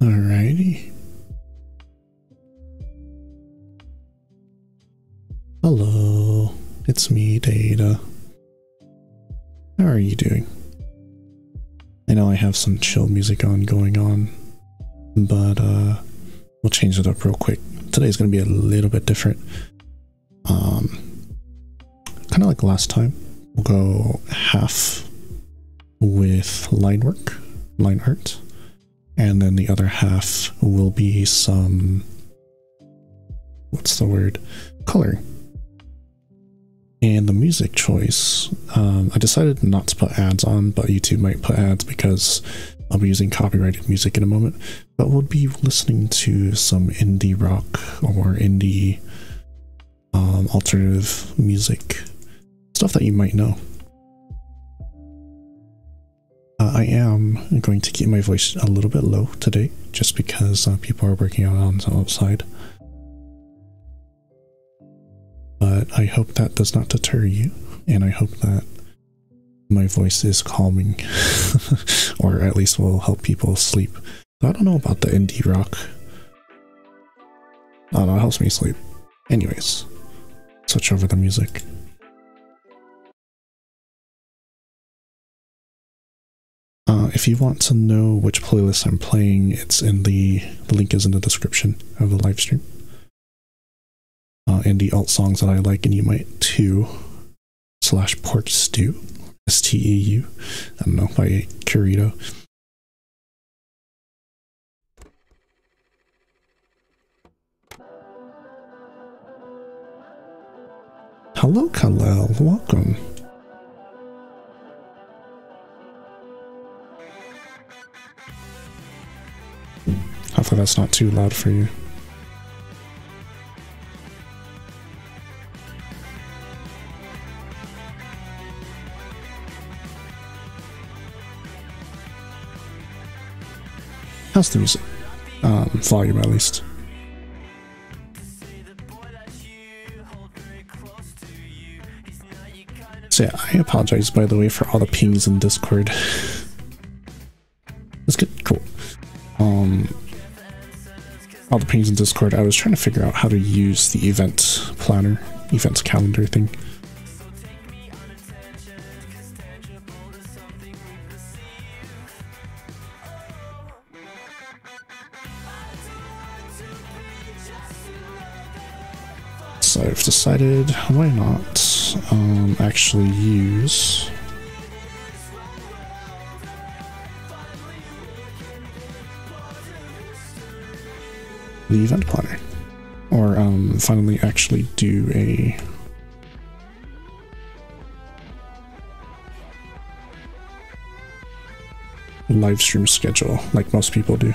Alrighty. Hello, it's me, Data. How are you doing? I know I have some chill music going on, but we'll change it up real quick. Today's gonna be a little bit different. Kind of like last time, we'll go half with line art, and then the other half will be some, what's the word, coloring. And the music choice, I decided not to put ads on, but YouTube might put ads because I'll be using copyrighted music in a moment. But we'll be listening to some indie rock or indie alternative music, stuff that you might know. I am going to keep my voice a little bit low today, just because people are working out on the outside. But I hope that does not deter you, and I hope that my voice is calming, or at least will help people sleep. I don't know about the indie rock. I don't know, it helps me sleep. Anyways, switch over the music. If you want to know which playlist I'm playing, it's in the link is in the description of the live stream. And the alt songs that I like, and you might too. /Pork Stew, S-T-E-U, I don't know, by Curito. Hello, Kalel, welcome. Hopefully that's not too loud for you. How's the music? Volume at least. So yeah, I apologize by the way for all the pings in Discord. That's good, cool. All the pings in Discord, I was trying to figure out how to use the event planner, events calendar thing. So I've decided, why not actually use the event planner, or finally actually do a live stream schedule like most people do.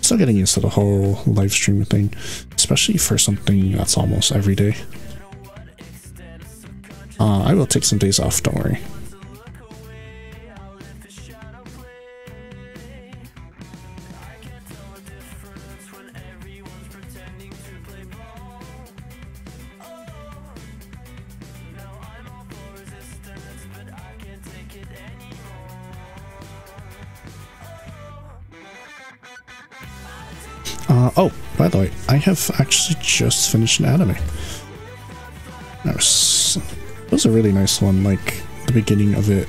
Still getting used to the whole live stream thing, especially for something that's almost every day. I will take some days off, don't worry. Oh, by the way, I have actually just finished an anime. That was a really nice one. Like, the beginning of it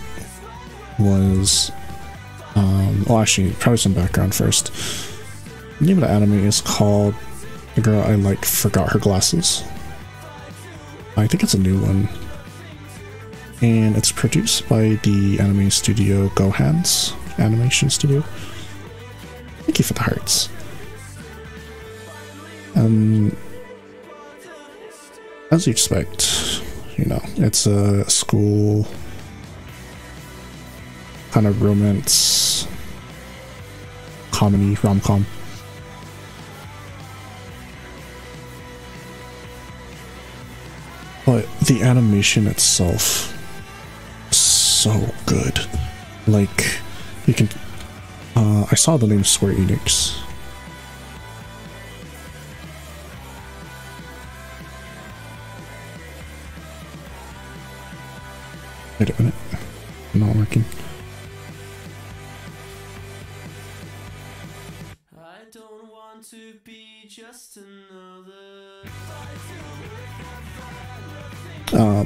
was... well, actually, probably some background first. The name of the anime is called The Girl I Like Forgot Her Glasses. I think it's a new one. And it's produced by the anime studio GoHands Animation Studio. Thank you for the hearts. As you expect, you know, it's a school kind of romance comedy rom-com. But the animation itself, so good. Like, you can, I saw the name Square Enix. Wait a minute, I'm not working.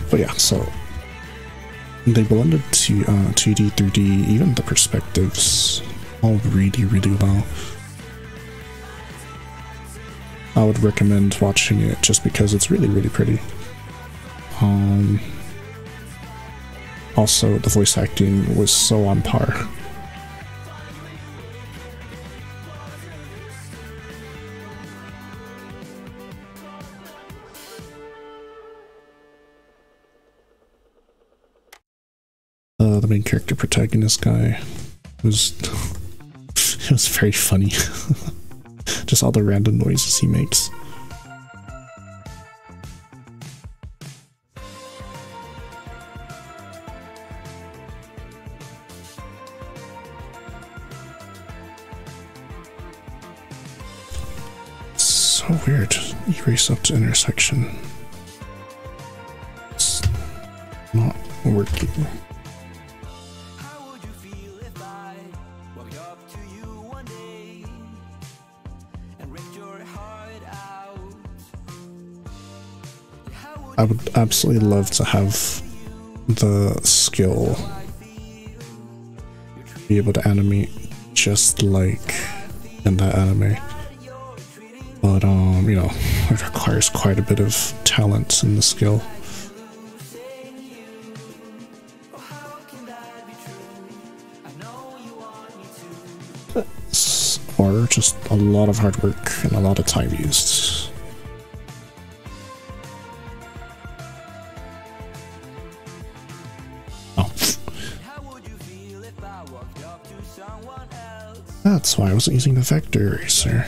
But yeah, so they blended 2D, 3D, even the perspectives all really, really well. I would recommend watching it just because it's really, really pretty. Also, the voice acting was so on par. The main character protagonist guy was... it was very funny. Just all the random noises he makes. So weird. Erase up to intersection. It's not working. I would absolutely love to have the skill to be able to animate just like in that anime, but you know, it requires quite a bit of talent and the skill. Or just a lot of hard work and a lot of time used. That's why I wasn't using the vector eraser.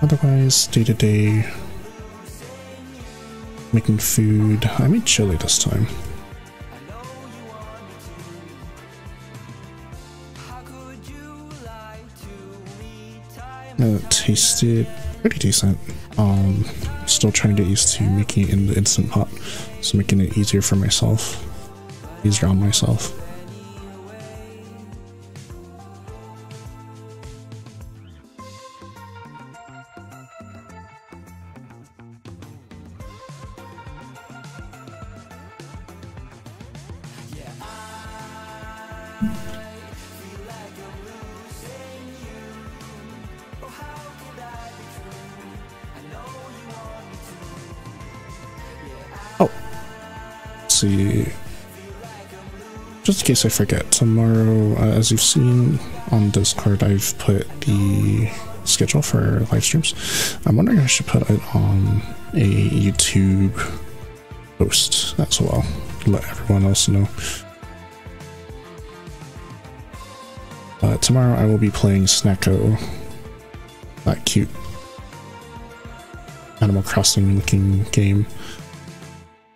Otherwise, day-to-day making food. I made chili this time. It tasted pretty decent. Still trying to get used to making it in the Instant Pot, so making it easier for myself, easier on myself. In case I forget, tomorrow, as you've seen on Discord, I've put the schedule for live streams. I'm wondering if I should put it on a YouTube post as well, let everyone else know. Tomorrow I will be playing Snacko, that cute Animal Crossing looking game.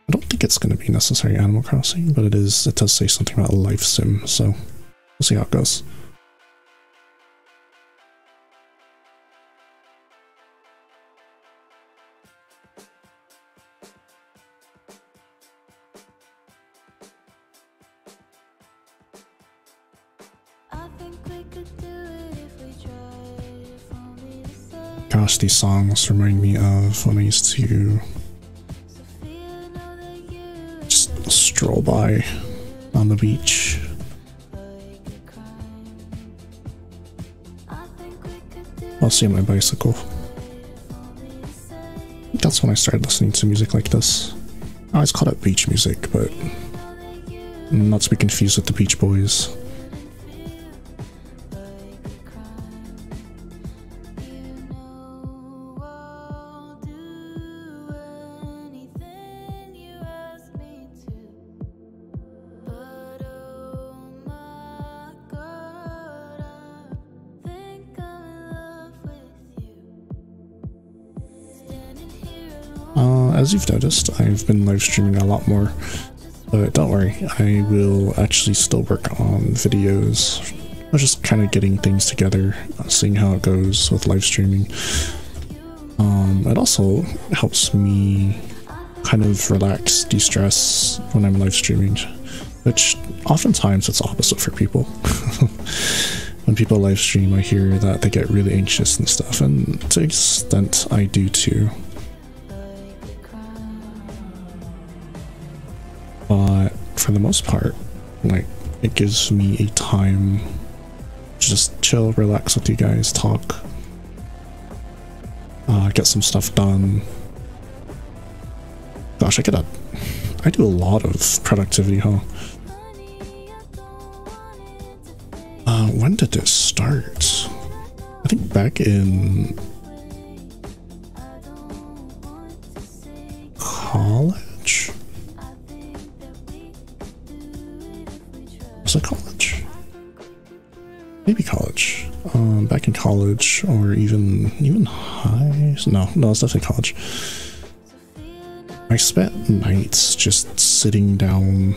I don't think it's going to be necessary Animal Crossing, but it is. It does say something about life sim, so we'll see how it goes. Gosh, these songs remind me of when I used to stroll by on the beach. I'll see my bicycle. That's when I started listening to music like this. I always called it beach music, but not to be confused with the Beach Boys. As you've noticed, I've been live streaming a lot more. But don't worry, I will actually still work on videos. I'm just kind of getting things together, seeing how it goes with live streaming. It also helps me kind of relax, de-stress when I'm live streaming, which oftentimes it's opposite for people. When people live stream, I hear that they get really anxious and stuff, and to an extent I do too. But for the most part, like, it gives me a time to just chill, relax with you guys, talk, get some stuff done. Gosh, I do a lot of productivity, huh? When did this start? I think back in college? Was it college? Maybe college. Back in college, or even high? No, it's definitely college. I spent nights just sitting down,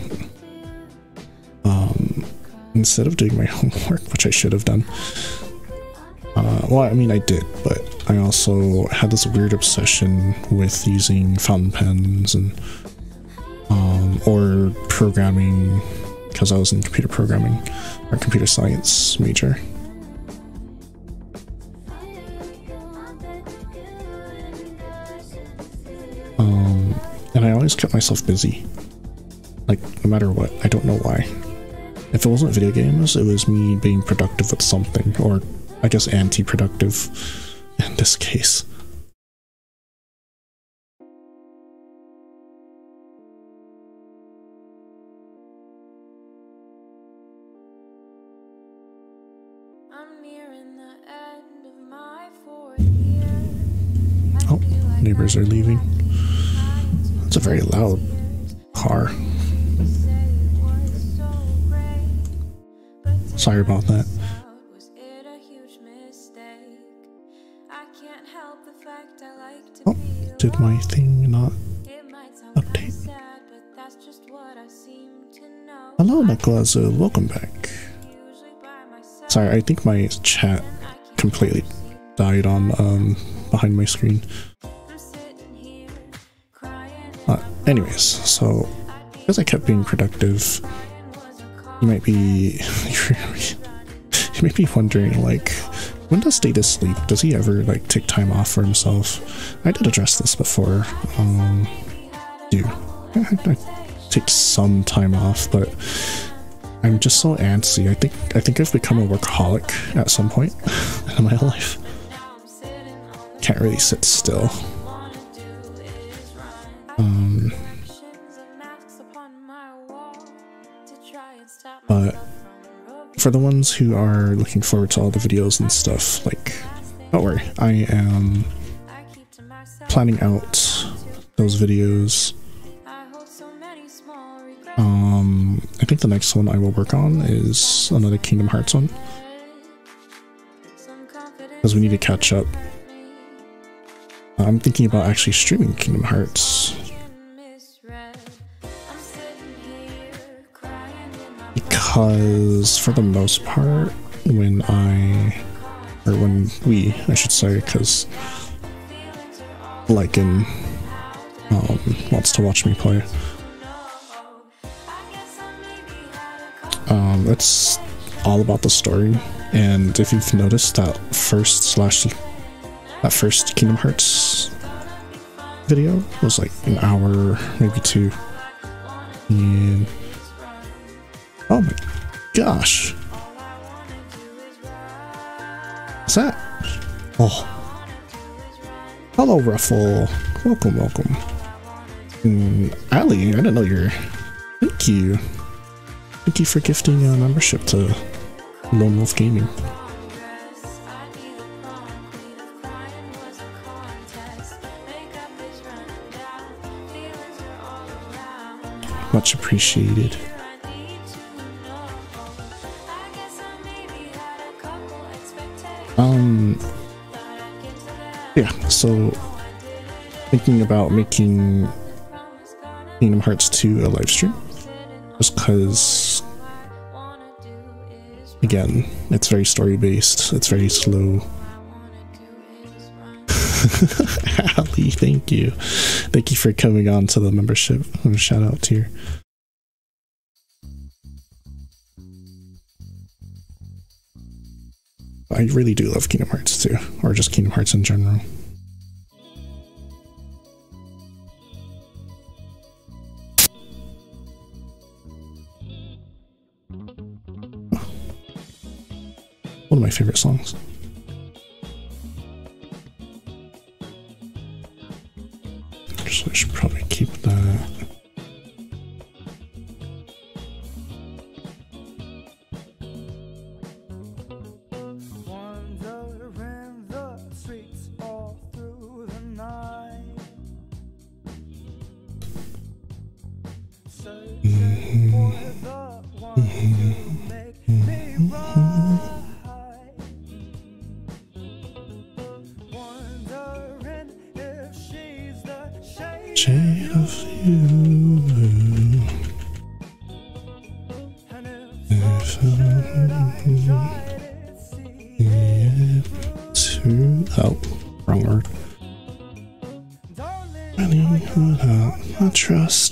instead of doing my homework, which I should have done. Well, I mean, I did, but I also had this weird obsession with using fountain pens and or programming, because I was in computer programming or computer science major. And I always kept myself busy, like, no matter what. I don't know why. If it wasn't video games, it was me being productive with something, or I guess anti-productive in this case. Oh, neighbors are leaving. It's a very loud car. Sorry about that. Oh, did my thing not update? Hello, Nicolazzo, welcome back. Sorry, I think my chat completely died on behind my screen. Anyways, so because I kept being productive, you might be wondering, like, when does Data sleep? Does he ever, like, take time off for himself? I did address this before. Dude, I take some time off, but I'm just so antsy. I think I've become a workaholic at some point in my life. Can't really sit still. But for the ones who are looking forward to all the videos and stuff, like, don't worry, I am planning out those videos. I think the next one I will work on is another Kingdom Hearts one, because we need to catch up. I'm thinking about actually streaming Kingdom Hearts, because for the most part, when we, because Lycan wants to watch me play. It's all about the story, and if you've noticed that first Kingdom Hearts video was like an hour, maybe two, and oh my gosh. What's that? Oh. Hello, Ruffle. Welcome, welcome. And Ali, I didn't know you're... Thank you. Thank you for gifting a membership to Lone Wolf Gaming. Much appreciated. Yeah, so thinking about making Kingdom Hearts 2 a live stream. just because, again, it's very story-based, it's very slow. Ali, thank you. Thank you for coming on to the membership. Shout out to you. I really do love Kingdom Hearts too, or just Kingdom Hearts in general. One of my favorite songs. Actually, I should probably keep that.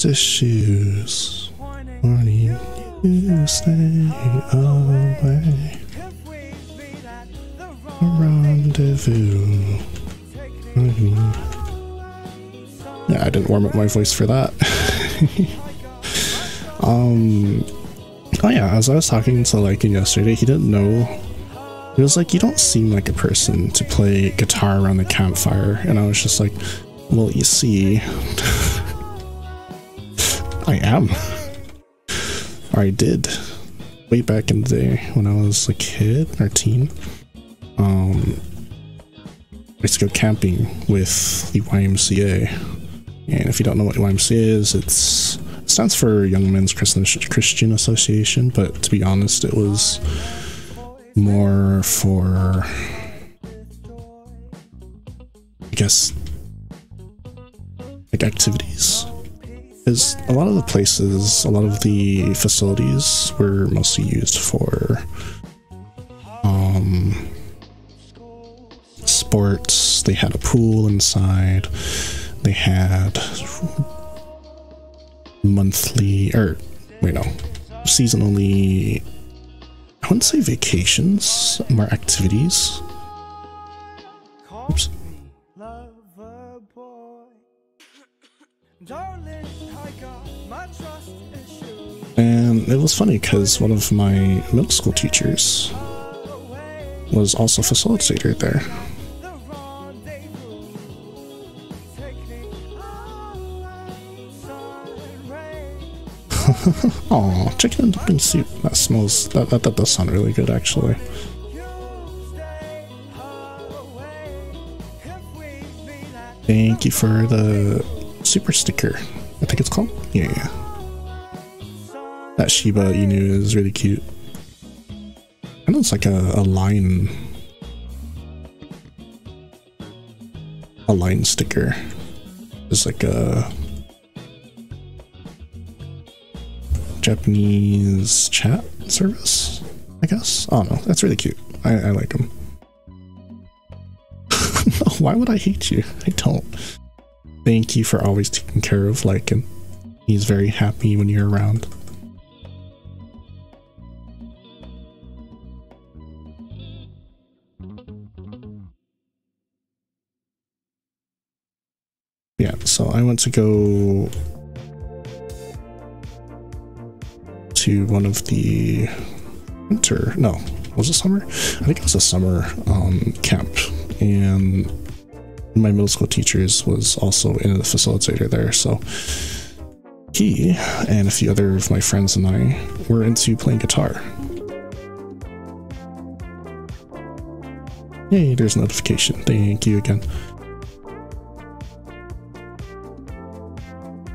Issues, morning, you stay away. A rendezvous. Yeah, I didn't warm up my voice for that. Oh yeah, as I was talking to Lycan yesterday, he didn't know. He was like, "You don't seem like a person to play guitar around the campfire," and I was just like, "Well, you see." I am, or I did, way back in the day when I was a kid or teen. I used to go camping with the YMCA, and if you don't know what YMCA is, it stands for Young Men's Christian Association, but to be honest, it was more for, I guess, like activities. Is a lot of the places, a lot of the facilities were mostly used for sports. They had a pool inside. They had monthly, or wait, no, seasonally, I wouldn't say vacations, more activities. Oops. And it was funny because one of my middle school teachers was also a facilitator there. Aw, chicken and dumpling soup. That smells, that does sound really good actually. Thank you for the super sticker, I think it's called? Yeah. That Shiba Inu is really cute. I know it's like a line sticker. It's like a Japanese chat service, I guess. I don't know. That's really cute. I like them. No, why would I hate you? I don't. Thank you for always taking care of Lycan. He's very happy when you're around. Yeah, so I went to go to one of the winter, no, was it summer? I think it was a summer camp, and my middle school teachers was also in the facilitator there, so he and a few other of my friends and I were into playing guitar. Hey, there's a notification. Thank you again.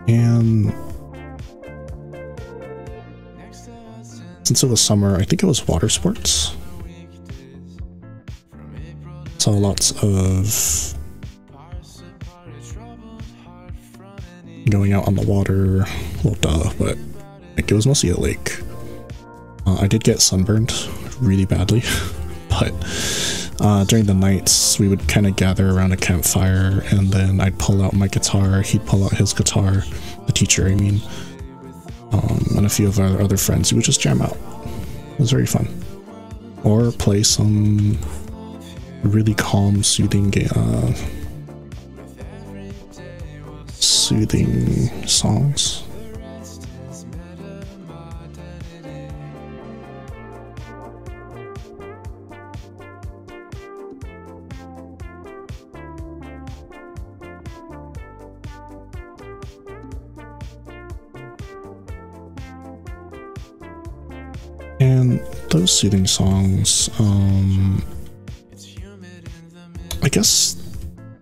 And since it was summer, I think it was water sports. Saw lots of going out on the water, well duh, but It was mostly a lake. I did get sunburned really badly, but during the nights we would kind of gather around a campfire, and then I'd pull out my guitar, he'd pull out his guitar, the teacher I mean, and a few of our other friends. We would just jam out. It was very fun. Or play some really calm, soothing game. Soothing songs. And those soothing songs, I guess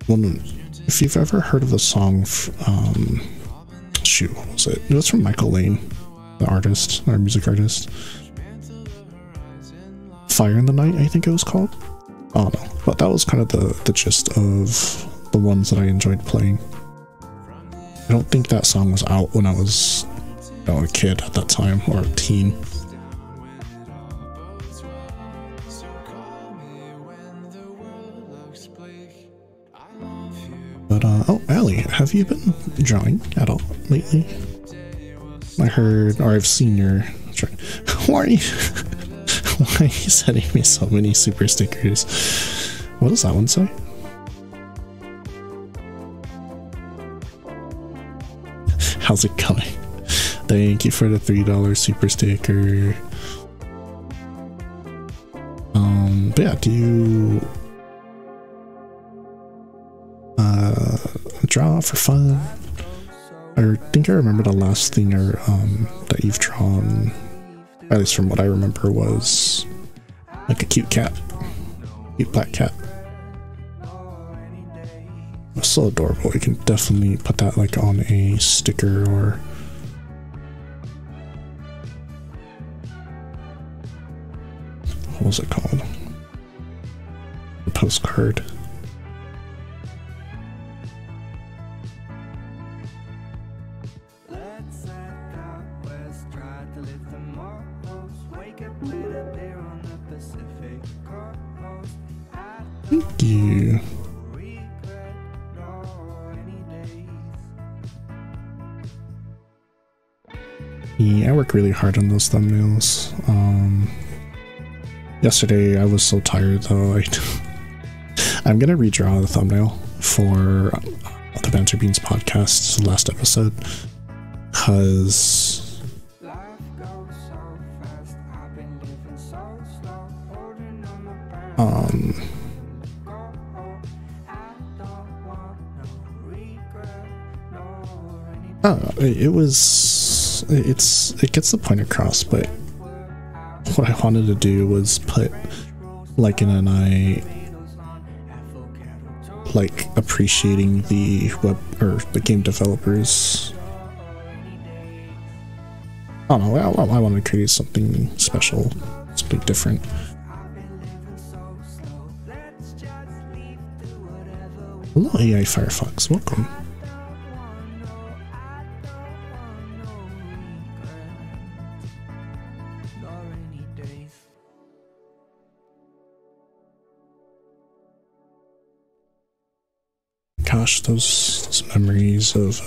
if you've ever heard of the song, shoot, what was it? It was from Michael Lane, the artist, our music artist. Fire in the Night, I think it was called. I don't know, but that was kind of the gist of the ones that I enjoyed playing. I don't think that song was out when I was, you know, a kid at that time, or a teen. But, oh, Allie, have you been drawing at all lately? I heard, or I've seen your... Why are you sending me so many super stickers? What does that one say? How's it going? Thank you for the $3 super sticker. But yeah, do you... draw for fun? I think I remember the last thing that you've drawn, at least from what I remember, was like a cute cat. Cute black cat. It's so adorable. You can definitely put that like on a sticker or what was it called? A postcard. Thank you. Yeah, I work really hard on those thumbnails. Yesterday I was so tired though. I'm gonna redraw the thumbnail for the Banter Beans podcast's last episode, cause it gets the point across, but what I wanted to do was put Lycan and I like appreciating the game developers. I don't know, I want to create something special, something different. Hello AI Firefox, welcome. Gosh, those memories of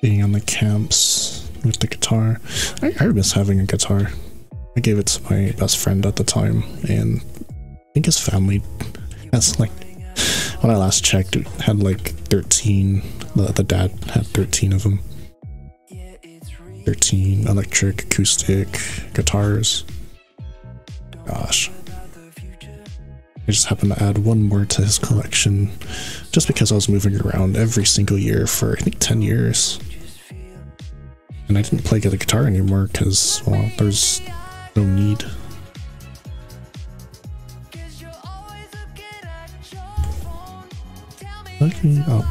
being on the camps with the guitar. I miss having a guitar. I gave it to my best friend at the time, and I think his family has like, when I last checked, it had like 13. The dad had 13 of them. 13 electric acoustic guitars. Gosh. I just happened to add one more to his collection just because I was moving around every single year for I think 10 years. And I didn't play the guitar anymore because, well, there's no need. Look me up.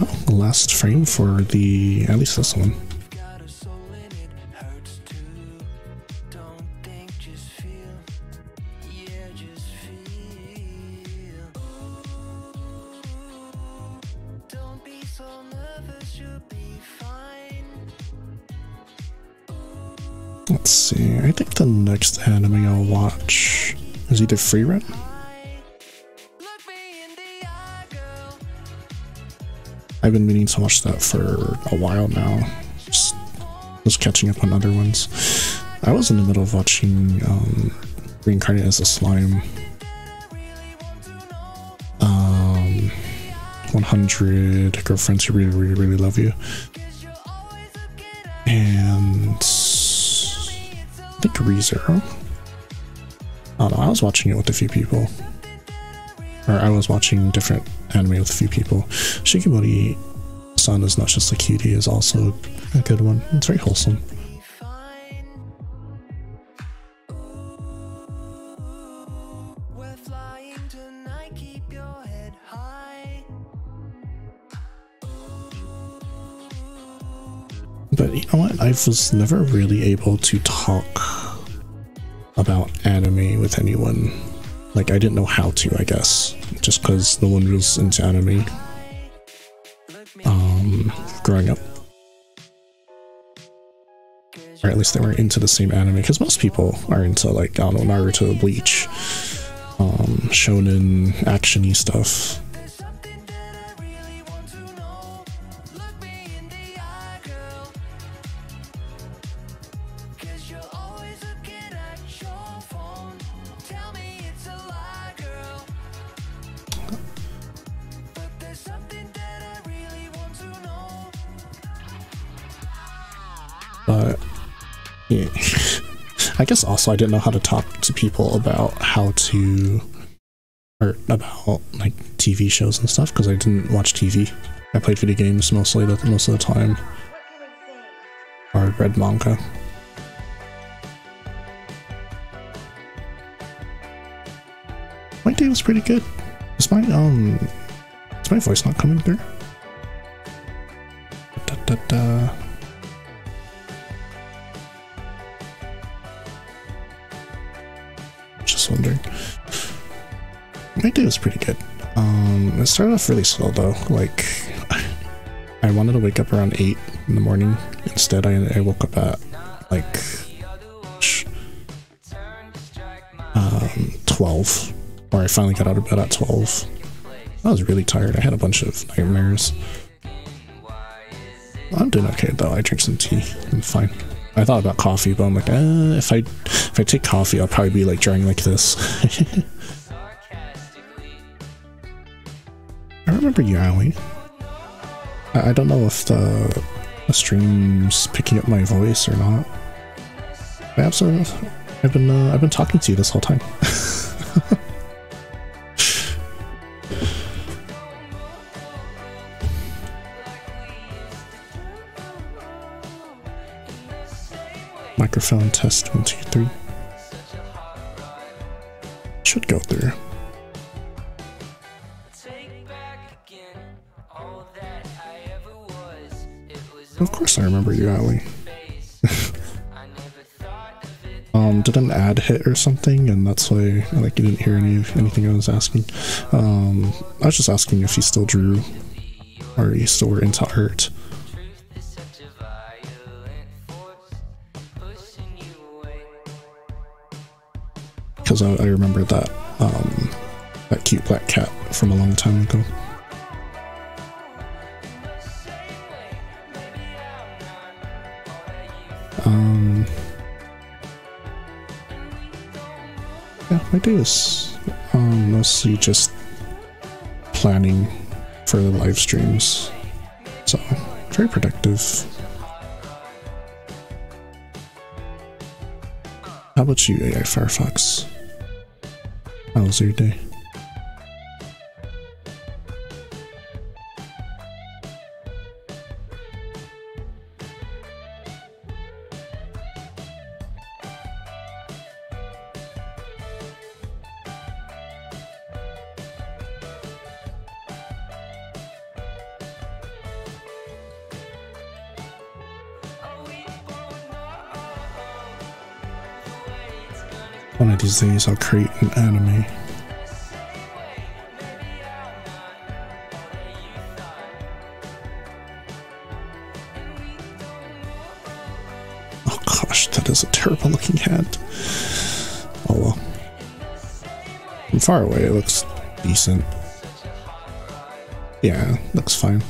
Oh, the last frame for the, at least this one. Let's see, I think the next anime I'll watch is either Free Run. I've been meaning to watch that for a while now. Just was catching up on other ones. I was in the middle of watching Reincarnate as a Slime. 100 Girlfriends Who Really, Really, Really Love You. And I think ReZero. Oh no, I was watching it with a few people. Or I was watching different anime with a few people. Shikimori-san Is Not Just a Cutie is also a good one. It's very wholesome. But you know what? I was never really able to talk about anime with anyone. Like, I didn't know how to, I guess, just because no one was into anime growing up. Or at least they weren't into the same anime, because most people are into, like, I don't know, Naruto, Bleach, shonen, action-y stuff. Yeah. I guess also I didn't know how to talk to people about how to, or about like TV shows and stuff, because I didn't watch TV. I played video games mostly most of the time, or read manga. My day was pretty good. Is my voice not coming through? Just wondering. My day was pretty good. It started off really slow though. Like, I wanted to wake up around 8 in the morning. Instead, I woke up at like 12, or I finally got out of bed at 12. I was really tired. I had a bunch of nightmares. I'm doing okay though. I drink some tea. I'm fine. I thought about coffee, but I'm like, if I take coffee, I'll probably be like drawing like this. I remember you, Allie. I don't know if the stream's picking up my voice or not. I've been talking to you this whole time. Microphone test 1, 2, 3. Should go through. Of course, I remember you, Allie. Did an ad hit or something, and that's why like you didn't hear anything I was asking. I was just asking if you still drew, or you still were into art. Because I remember that that cute black cat from a long time ago. Yeah, my day was mostly just planning for the live streams, so very productive. How about you, AI Firefox? How was your day? One of these days I'll create an anime. Oh gosh, that is a terrible looking hat. Oh well. From far away it looks decent. Yeah, looks fine.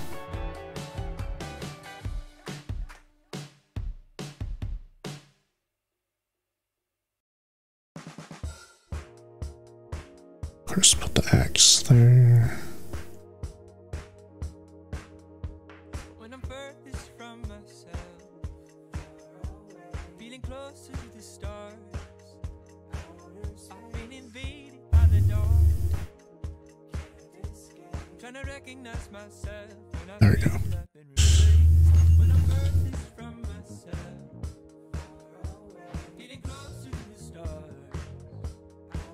First put the axe there. There we go.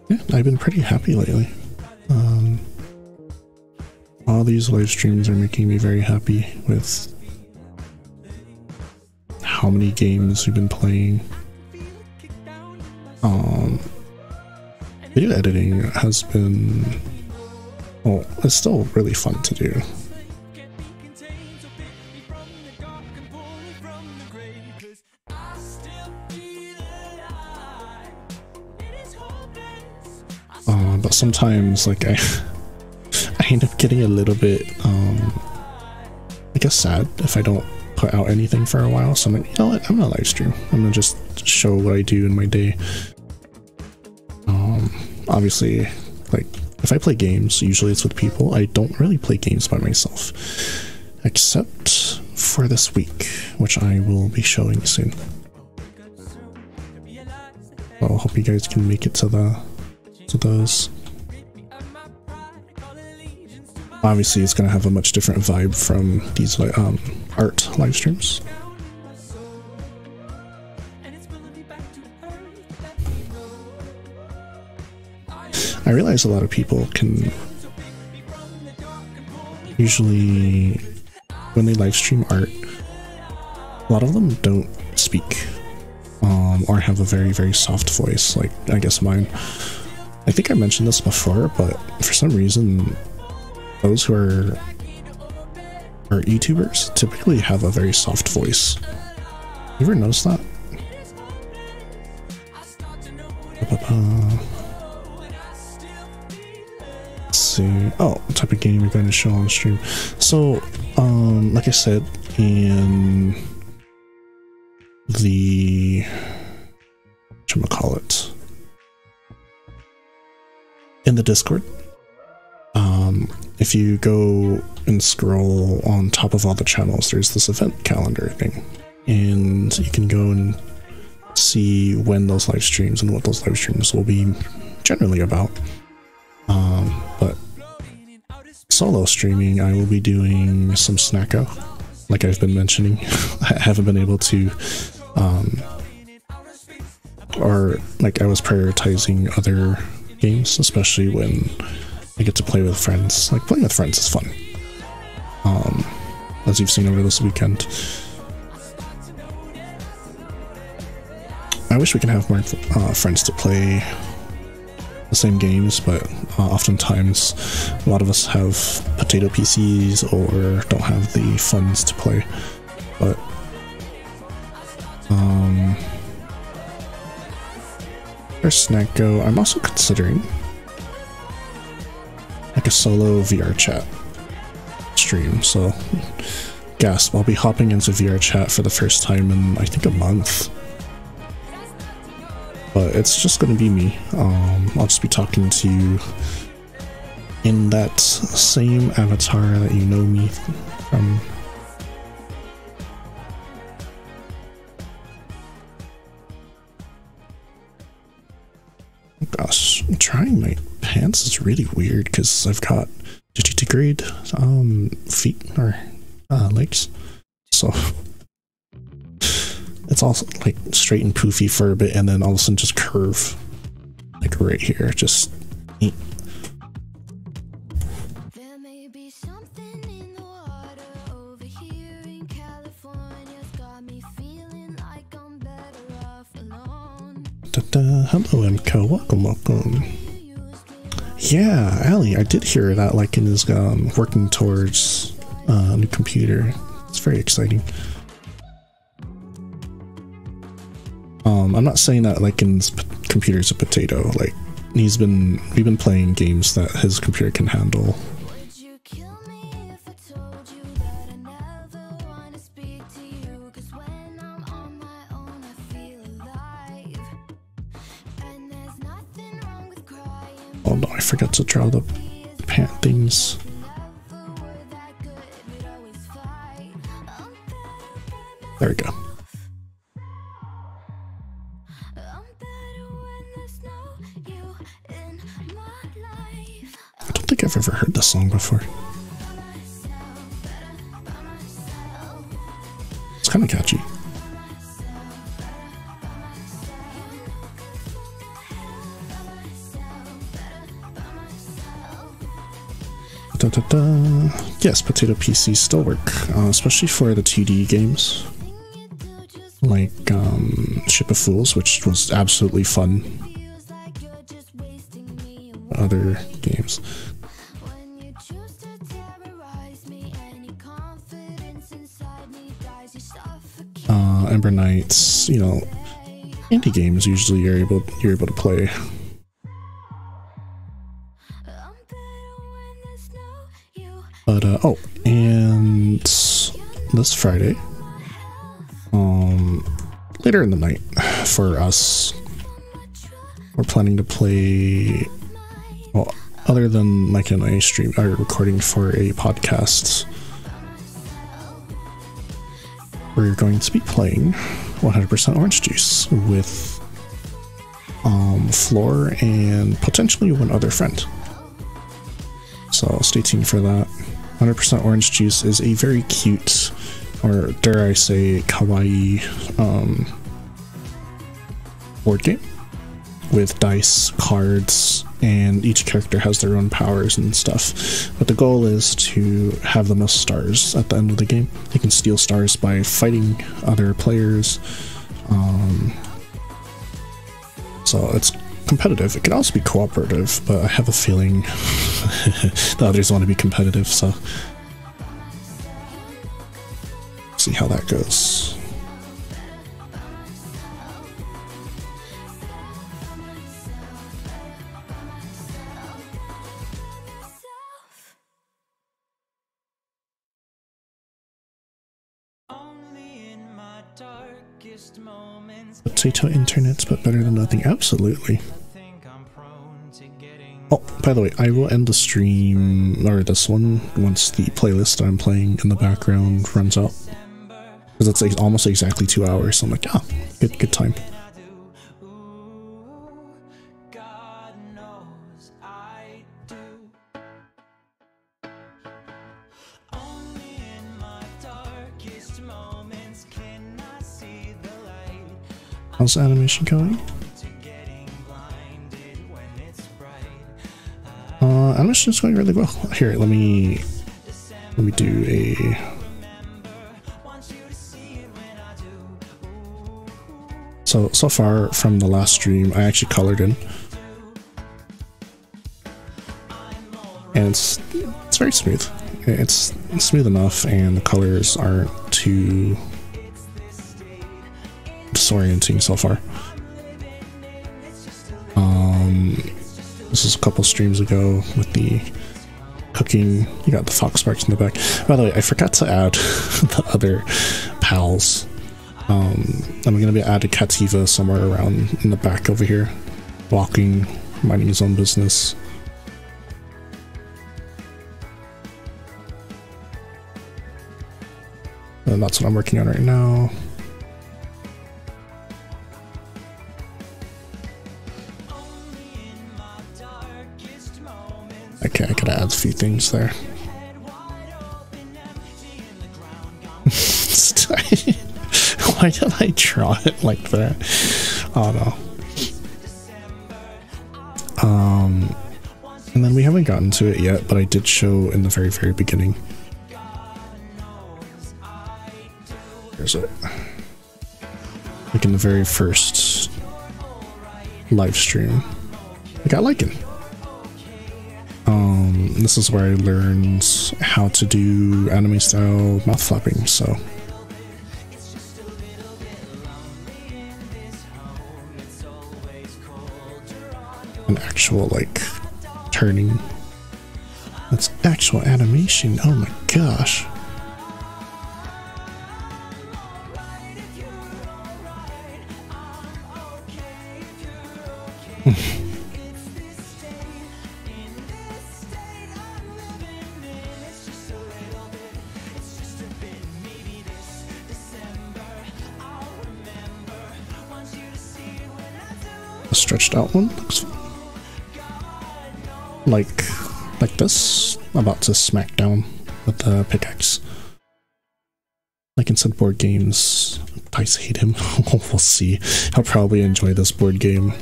Yeah, I've been pretty happy lately. All these live streams are making me very happy with how many games we've been playing. Video editing has been, well, it's still really fun to do. But sometimes, like, I end up getting a little bit, I guess, sad if I don't put out anything for a while. So I'm like, you know what? I'm gonna live stream. I'm gonna just show what I do in my day. Obviously, like, if I play games, usually it's with people. I don't really play games by myself, except for this week, which I will be showing soon. Well, I hope you guys can make it to those. Obviously, it's going to have a much different vibe from these art live streams. I realize a lot of people can usually, when they live stream art, a lot of them don't speak or have a very soft voice, like I guess mine. I think I mentioned this before, but for some reason, those who are YouTubers typically have a very soft voice. You ever notice that? Let's see. Oh, what type of game we're going to show on stream? So, like I said, in the whatchamacallit, in the Discord, if you go and scroll on top of all the channels, there's this event calendar thing, and you can go and see when those live streams and what those live streams will be generally about. But solo streaming, I will be doing some Snacko, like I've been mentioning. I haven't been able to, or like I was prioritizing other games, especially when I get to play with friends. Like, playing with friends is fun, as you've seen over this weekend. I wish we could have more friends to play the same games, but oftentimes a lot of us have potato PCs or don't have the funds to play. But there's Snacko. I'm also considering like a solo VRChat stream, so gasp, I'll be hopping into VRChat for the first time in I think a month. But it's just gonna be me. I'll just be talking to you in that same avatar that you know me from. Gosh, I'm trying my pants is really weird because I've got digitigrade feet or legs, so it's all like straight and poofy for a bit, and then all of a sudden just curve like right here. Just there may be something in the water over here in California's got me feeling like I'm better off alone. Hello, MCO. Welcome. Yeah, Allie, I did hear that Lycan is working towards a new computer. It's very exciting. I'm not saying that Lycan's computer is a potato. Like, we've been playing games that his computer can handle. Oh no, I forgot to draw the pant things. There we go. I don't think I've ever heard this song before. It's kind of catchy. Da, da, da. Yes, potato PCs still work, especially for the 2D games, like Ship of Fools, which was absolutely fun. Other games. Ember Knights, you know, indie games usually you're able to play. But, oh, and this Friday, later in the night, for us, we're planning to play, well, other than like an a stream, or recording for a podcast, we're going to be playing 100% Orange Juice with Floor and potentially one other friend. So stay tuned for that. 100% Orange Juice is a very cute, or dare I say, kawaii board game with dice, cards, and each character has their own powers and stuff. But the goal is to have the most stars at the end of the game. You can steal stars by fighting other players. So it's competitive. It could also be cooperative, but I have a feeling the others want to be competitive, so see how that goes. Potato internets, but better than nothing. Absolutely. Oh, by the way, I will end the stream, or this one, once the playlist I'm playing in the background runs out. Because it's like almost exactly 2 hours, so I'm like, ah, good time. How's the animation going? Animation is going really well. Here, let me do a. So far from the last stream, I actually colored in, and it's very smooth. It's smooth enough, and the colors aren't too disorienting so far. This is a couple streams ago with the cooking. You got the fox marks in the back. By the way, I forgot to add the other pals. I'm going to be adding Kativa somewhere around in the back over here, walking, minding his own business. And that's what I'm working on right now. Okay, I gotta add a few things there. Why did I draw it like that? Oh no. And then we haven't gotten to it yet, but I did show in the very, very beginning. Here's it. Like in the very first live stream. I got Lycan. This is where I learned how to do anime style mouth flapping, so. An actual, like, turning. That's actual animation, oh my gosh. The stretched out one looks like this. I'm about to smack down with the pickaxe. Like in some board games, I hate him. We'll see. I'll probably enjoy this board game.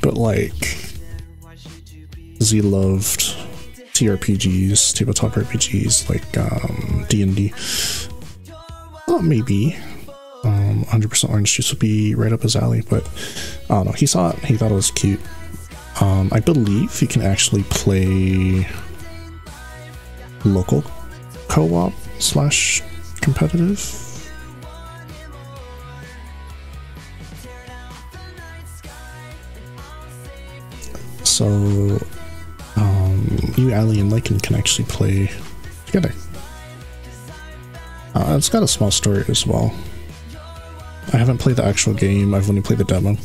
But like, Z loved TRPGs, tabletop RPGs, like D&D. Well, maybe 100% Orange Juice would be right up his alley, but I don't know. He saw it, he thought it was cute. I believe you can actually play local co-op / competitive. So, you, Allie, and Lycan can actually play together. It's got a small story as well. I haven't played the actual game, I've only played the demo.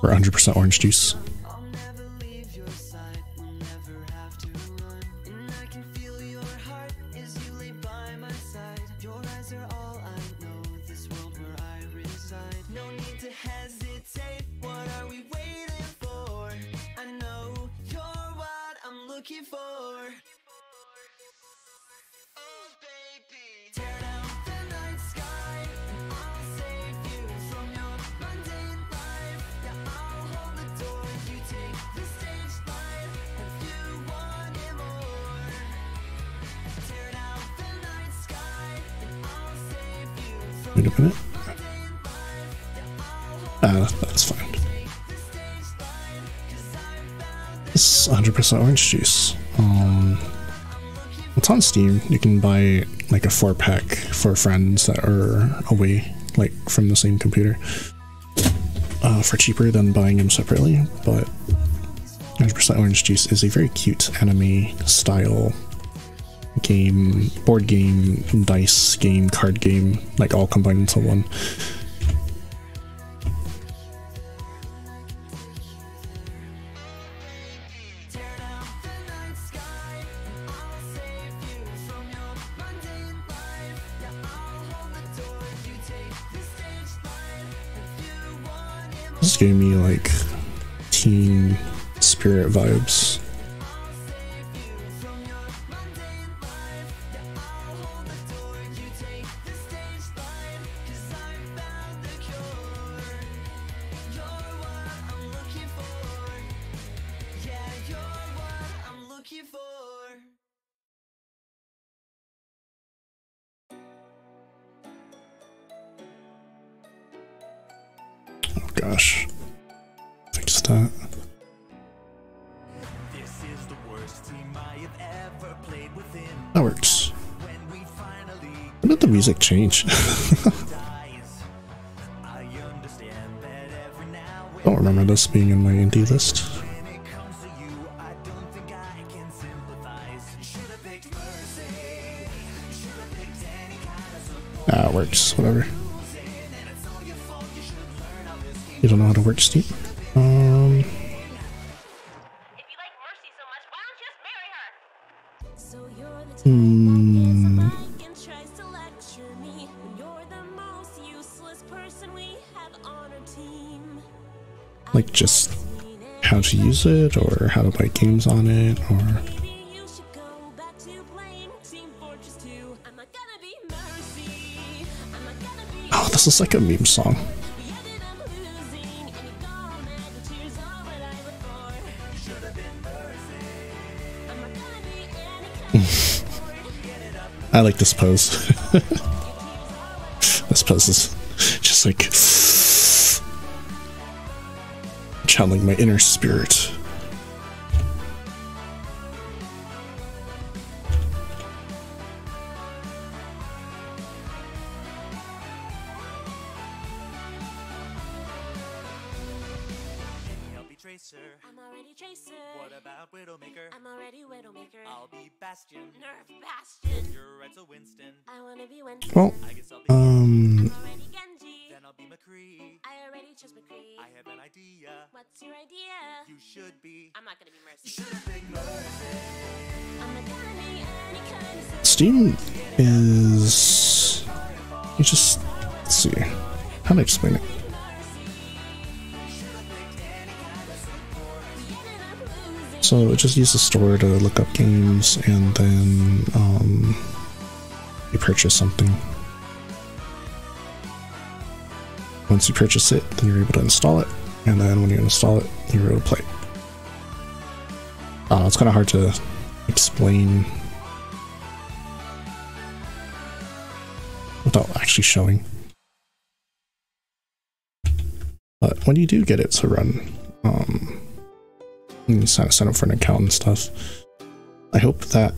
For 100% Orange Juice. Wait a minute. That's fine. This is 100% Orange Juice. It's on Steam. You can buy like a 4-pack for friends that are away, like from the same computer, for cheaper than buying them separately. But 100% Orange Juice is a very cute anime style game, board game, dice game, card game, like all combined into one. This gave me like teen spirit vibes. Gosh, fix that. That works. When did the music change? Don't remember this being in my indie list. Ah, it works, whatever. You don't know how to work Steam? If you like Mercy so much, why don't you just marry her? So you're the and tries to lecture me. You're the most useless person we have on our team. Like just how to use it or how to buy games on it or you should go back to playing Team Fortress 2. I'm not gonna be Mercy. I'm not gonna be. Oh, this is like a meme song. I like this pose. This pose is just like channeling my inner spirit. I'm already Tracer. What about Widowmaker? I'm already Widowmaker. I'll be Bastion. Nerf Bastion. You're right, so Winston. I wanna be Winston. Well, I guess I'll be I'm already Genji. Then I'll be McCree. I already chose McCree. I have an idea. What's your idea? You should be. I'm not gonna be Mercy. You should be Mercy. I'm not gonna be any kind of service. Steam is. You just. Let's see. How do I explain it? So it just uses the store to look up games and then you purchase something. Once you purchase it, then you're able to install it, and then when you install it, you're able to play it. It's kind of hard to explain without actually showing. But when you do get it to run, and sign up for an account and stuff. I hope that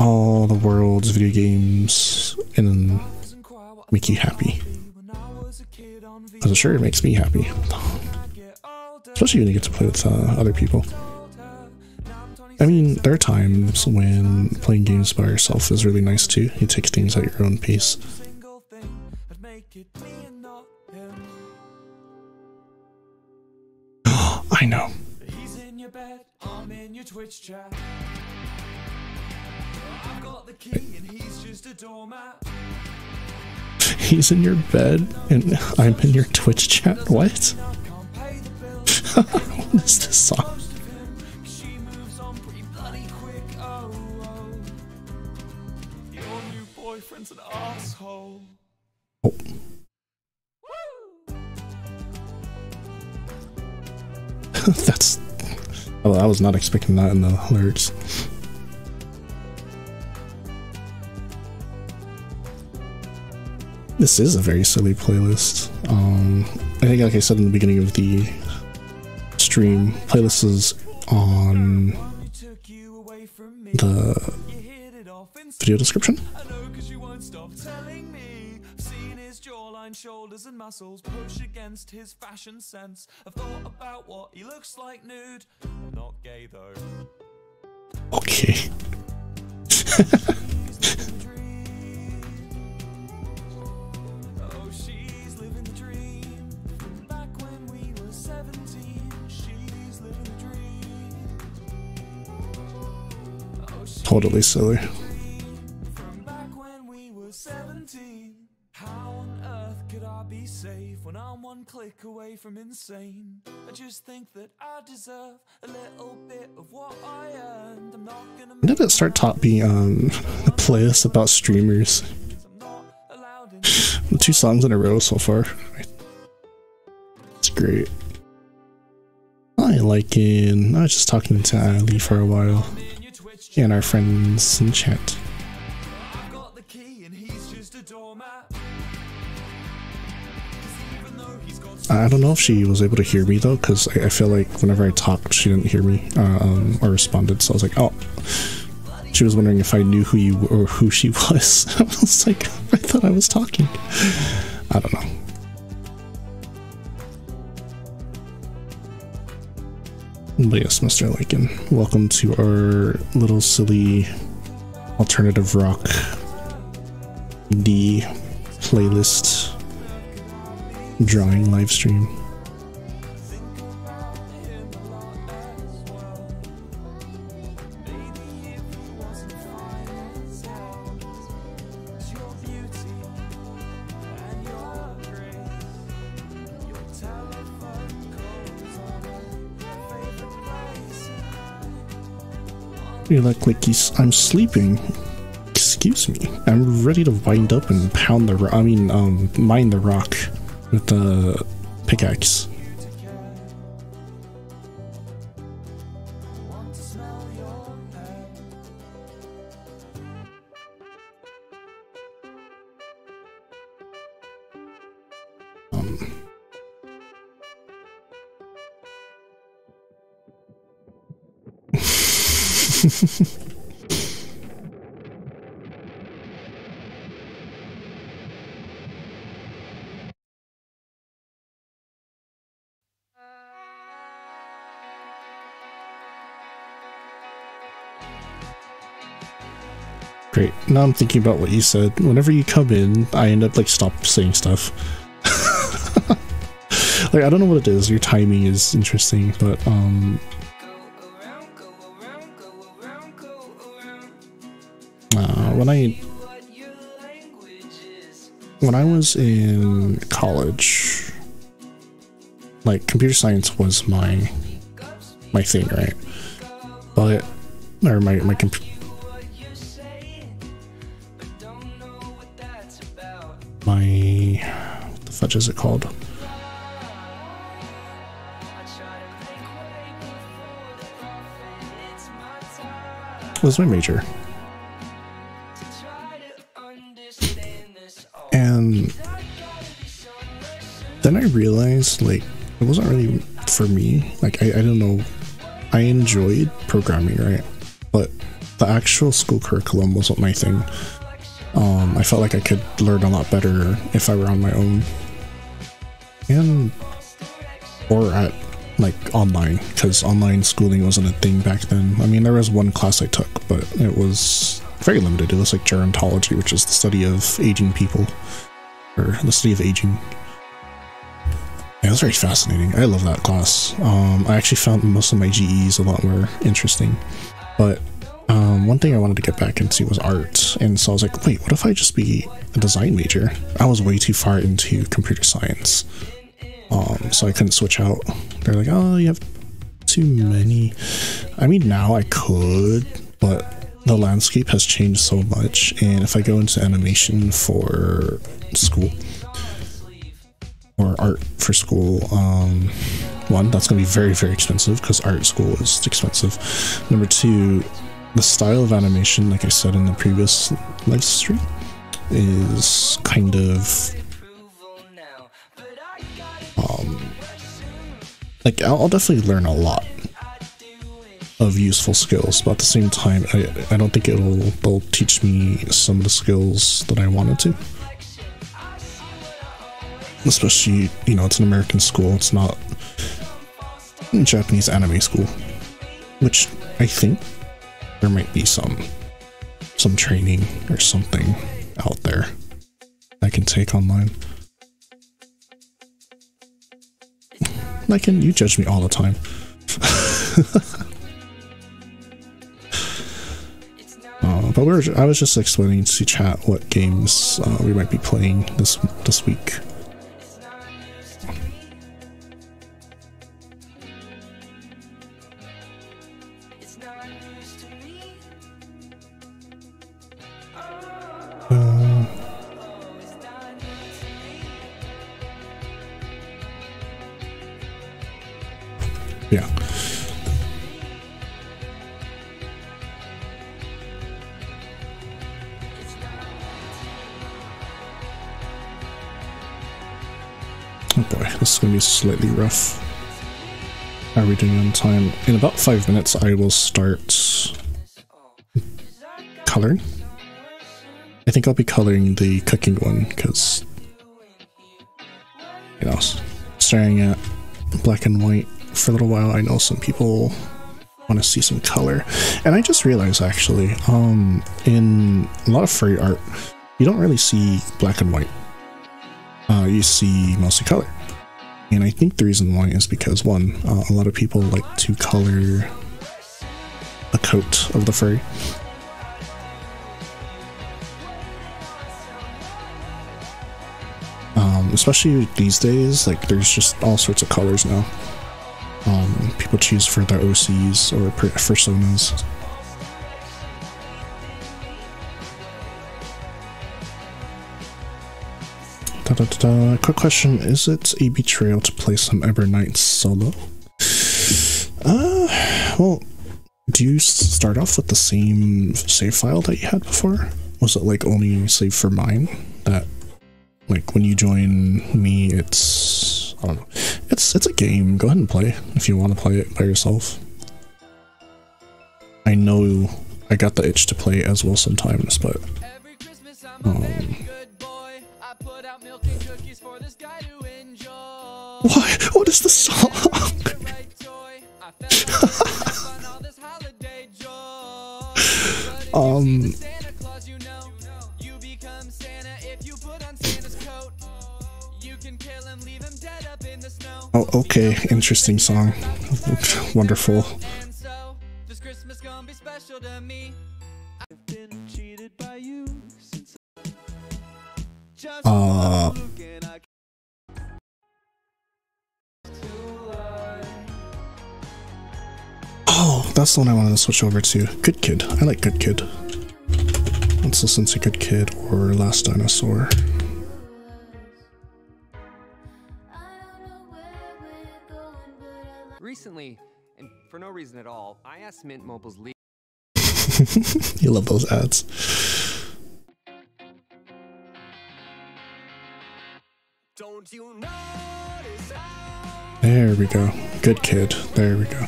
all the world's video games and make you happy. Because I'm sure it makes me happy. Especially when you get to play with other people. I mean, there are times when playing games by yourself is really nice too. You take things at your own pace. I know. I'm in your Twitch chat. I've got the key and he's just a doormat. He's in your bed and I'm in your Twitch chat? What? What is this song? She moves on pretty bloody quick. Oh, your new boyfriend's an asshole. That's. Well, I was not expecting that in the lyrics. This is a very silly playlist. I think, like I said in the beginning of the stream, playlist is on the video description. Shoulders and muscles push against his fashion sense. I've thought about what he looks like nude. I'm not gay though. Okay. Oh, she's living the dream. Back when we were 17, she's living the dream. Oh, she's totally silly. From back when we were 17. How on earth could I be safe when I'm one click away from insane? I just think that I deserve a little bit of what I earned. I'm not gonna. When did it start top being a playlist about streamers? Two songs in a row so far. It's great. I like it. I was just talking to Ali for a while and our friends in chat. I don't know if she was able to hear me though, because I feel like whenever I talked, she didn't hear me or responded. So I was like, "Oh," she was wondering if I knew who you were or who she was. I was like, I thought I was talking. I don't know. But yes, Mr. Lycan, welcome to our little silly alternative rock D playlist. Drawing live stream. You're like Clickies, I'm sleeping. Excuse me. I'm ready to wind up and pound the rock. I mean, mine the rock. With the pickaxe. Great. Now I'm thinking about what you said. Whenever you come in, I end up like stop saying stuff. Like I don't know what it is. Your timing is interesting, but when I was in college, like computer science was my thing, right? But or my computer. What the fudge is it called? What's my major? And then I realized, like, it wasn't really for me. Like, I don't know. I enjoyed programming, right? But the actual school curriculum wasn't my thing. I felt like I could learn a lot better if I were on my own, and or at like online, because online schooling wasn't a thing back then. I mean, there was one class I took, but it was very limited. It was like gerontology, which is the study of aging people, or the study of aging. Yeah, it was very fascinating. I love that class. I actually found most of my GEs a lot more interesting, but. One thing I wanted to get back into was art, and so I was like, wait, what if I just be a design major? I was way too far into computer science, so I couldn't switch out. They're like, oh, you have too many. I mean, now I could, but the landscape has changed so much, and if I go into animation for school, or art for school, one, that's going to be very, very expensive, because art school is expensive. Number two, the style of animation, like I said in the previous live stream, is kind of, like, I'll definitely learn a lot of useful skills, but at the same time, I don't think they'll teach me some of the skills that I wanted to. Especially, you know, it's an American school, it's not a Japanese anime school, which I think there might be some training or something out there I can take online. Lycan, you judge me all the time. But I was just explaining to chat what games we might be playing this week. Yeah. Oh boy, this is going to be slightly rough. How are we doing on time? In about 5 minutes, I will start coloring. I think I'll be coloring the cooking one, because, you know, staring at black and white for a little while, I know some people want to see some color. And I just realized, actually, in a lot of furry art, you don't really see black and white. You see mostly color. And I think the reason why is because, one, a lot of people like to color a coat of the furry. Especially these days, like, there's just all sorts of colors now. People choose for their OCs or personas. Da, da, da, da. Quick question, is it a betrayal to play some Evernight solo? Well, do you start off with the same save file that you had before? Was it like only save for mine that Like when you join me, it's, I don't know, it's a game. Go ahead and play if you want to play it by yourself. I know I got the itch to play as well sometimes, but why? What is the song? Oh, okay, interesting song. Wonderful. Oh, that's the one I wanted to switch over to. Good Kid. I like Good Kid. Let's listen to Good Kid or Last Dinosaur. Recently, and for no reason at all, I asked Mint Mobile's lead. You love those ads. Don't you notice how... There we go. Good Kid. There we go.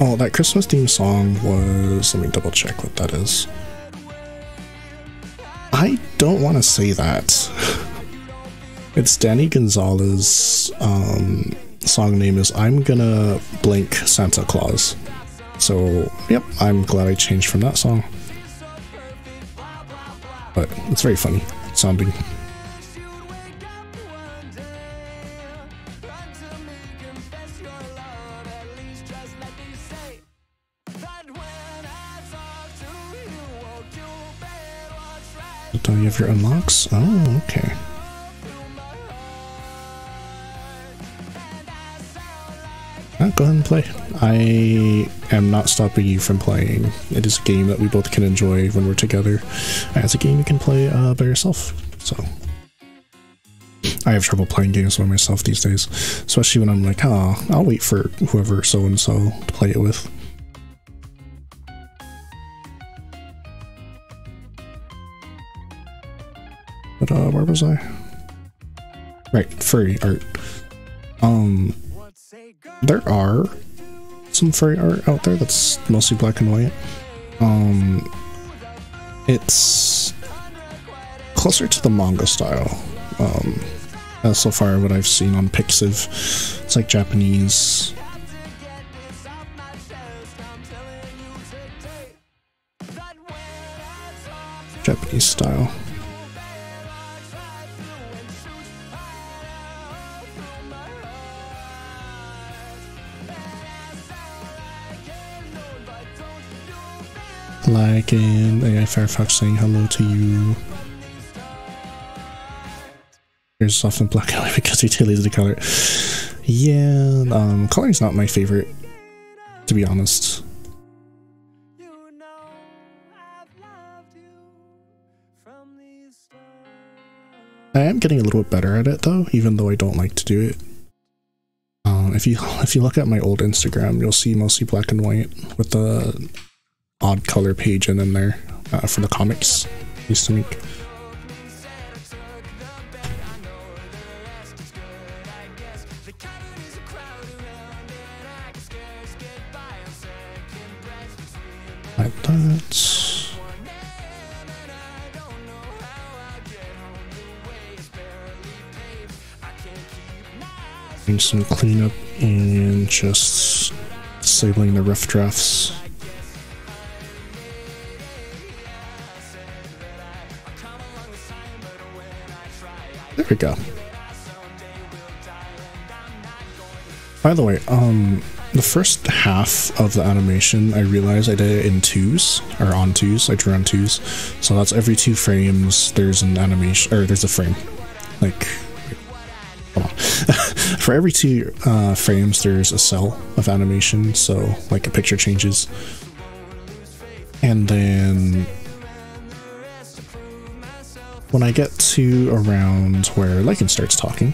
Oh, that Christmas theme song was... Let me double check what that is. I don't want to say that. It's Danny Gonzalez's song name is I'm Gonna Blank Santa Claus. So, yep, I'm glad I changed from that song. But it's very funny sounding. Don't you have your unlocks? Oh, okay. Go ahead and play. I am not stopping you from playing. It is a game that we both can enjoy when we're together. It's a game you can play by yourself. So I have trouble playing games by myself these days, especially when I'm like, oh, I'll wait for whoever so-and-so to play it with. But where was I? Right, furry art. There are some furry art out there that's mostly black and white. It's closer to the manga style. That's so far what I've seen on Pixiv. It's like Japanese. Japanese style. Lycan, AI Firefox saying hello to you. Here's often black and white because we deleted the color. Yeah, coloring's not my favorite, to be honest. I am getting a little bit better at it though, even though I don't like to do it. If you look at my old Instagram, you'll see mostly black and white with the odd color page in there for the comics I used to make. Like that. Doing some cleanup and just disabling the rough drafts. There we go. By the way, the first half of the animation, I realized I did it in twos, or on twos, I drew on twos. So that's every 2 frames, there's an animation, or there's a frame. Like, hold on. For every 2 frames, there's a cell of animation, so like a picture changes. And then when I get to around where Lycan starts talking,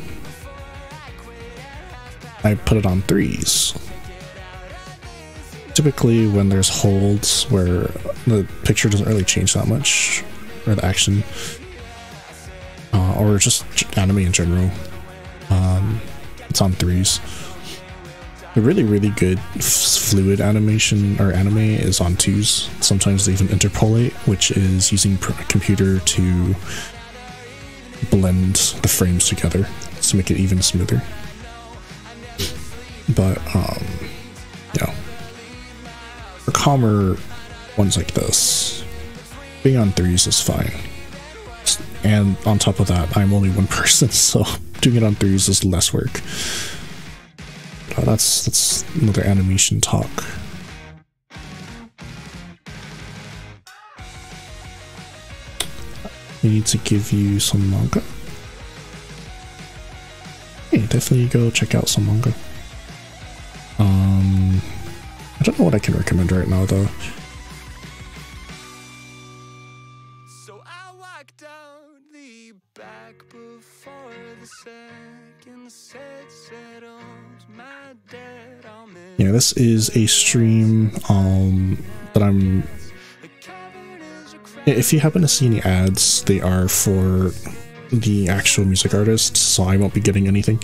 I put it on 3s. Typically when there's holds where The picture doesn't really change that much, or the action, or just anime in general. It's on 3s. The really good fluid animation or anime is on 2s. Sometimes they even interpolate, which is using a computer to blend the frames together to make it even smoother. But you know, for calmer ones like this, being on 3s is fine. And on top of that, I'm only one person, so doing it on 3s is less work. That's another animation talk. I need to give you some manga. Hey, definitely go check out some manga. I don't know what I can recommend right now though. Yeah, this is a stream that I'm... If you happen to see any ads, they are for the actual music artists, so I won't be getting anything.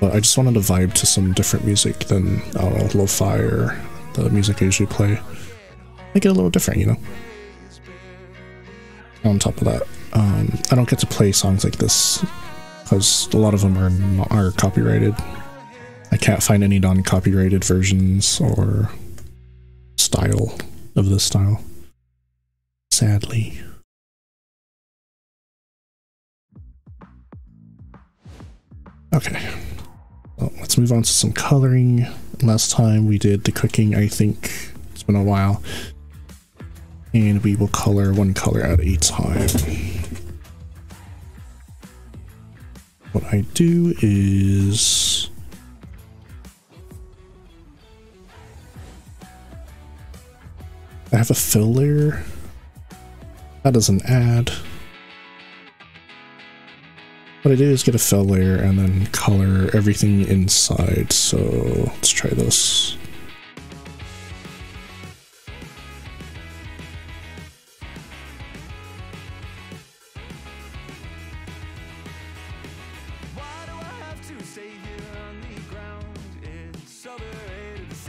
But I just wanted to vibe to some different music than, I don't know, lo-fi or the music I usually play. Make it a little different, you know? On top of that, I don't get to play songs like this, because a lot of them are copyrighted. I can't find any non-copyrighted versions or style of this style, sadly. Okay, well, let's move on to some coloring. Last time we did the cooking, I think it's been a while. And we will color one color at a time. What I do is... I have a fill layer. That doesn't add. What I do is get a fill layer and then color everything inside. So let's try this.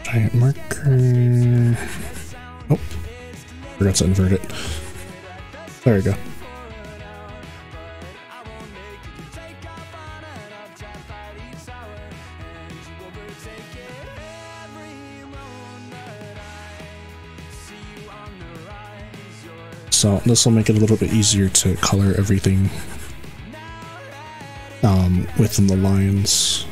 Giant marker. Oh, forgot to invert it. There we go. So this will make it a little bit easier to color everything within the lines.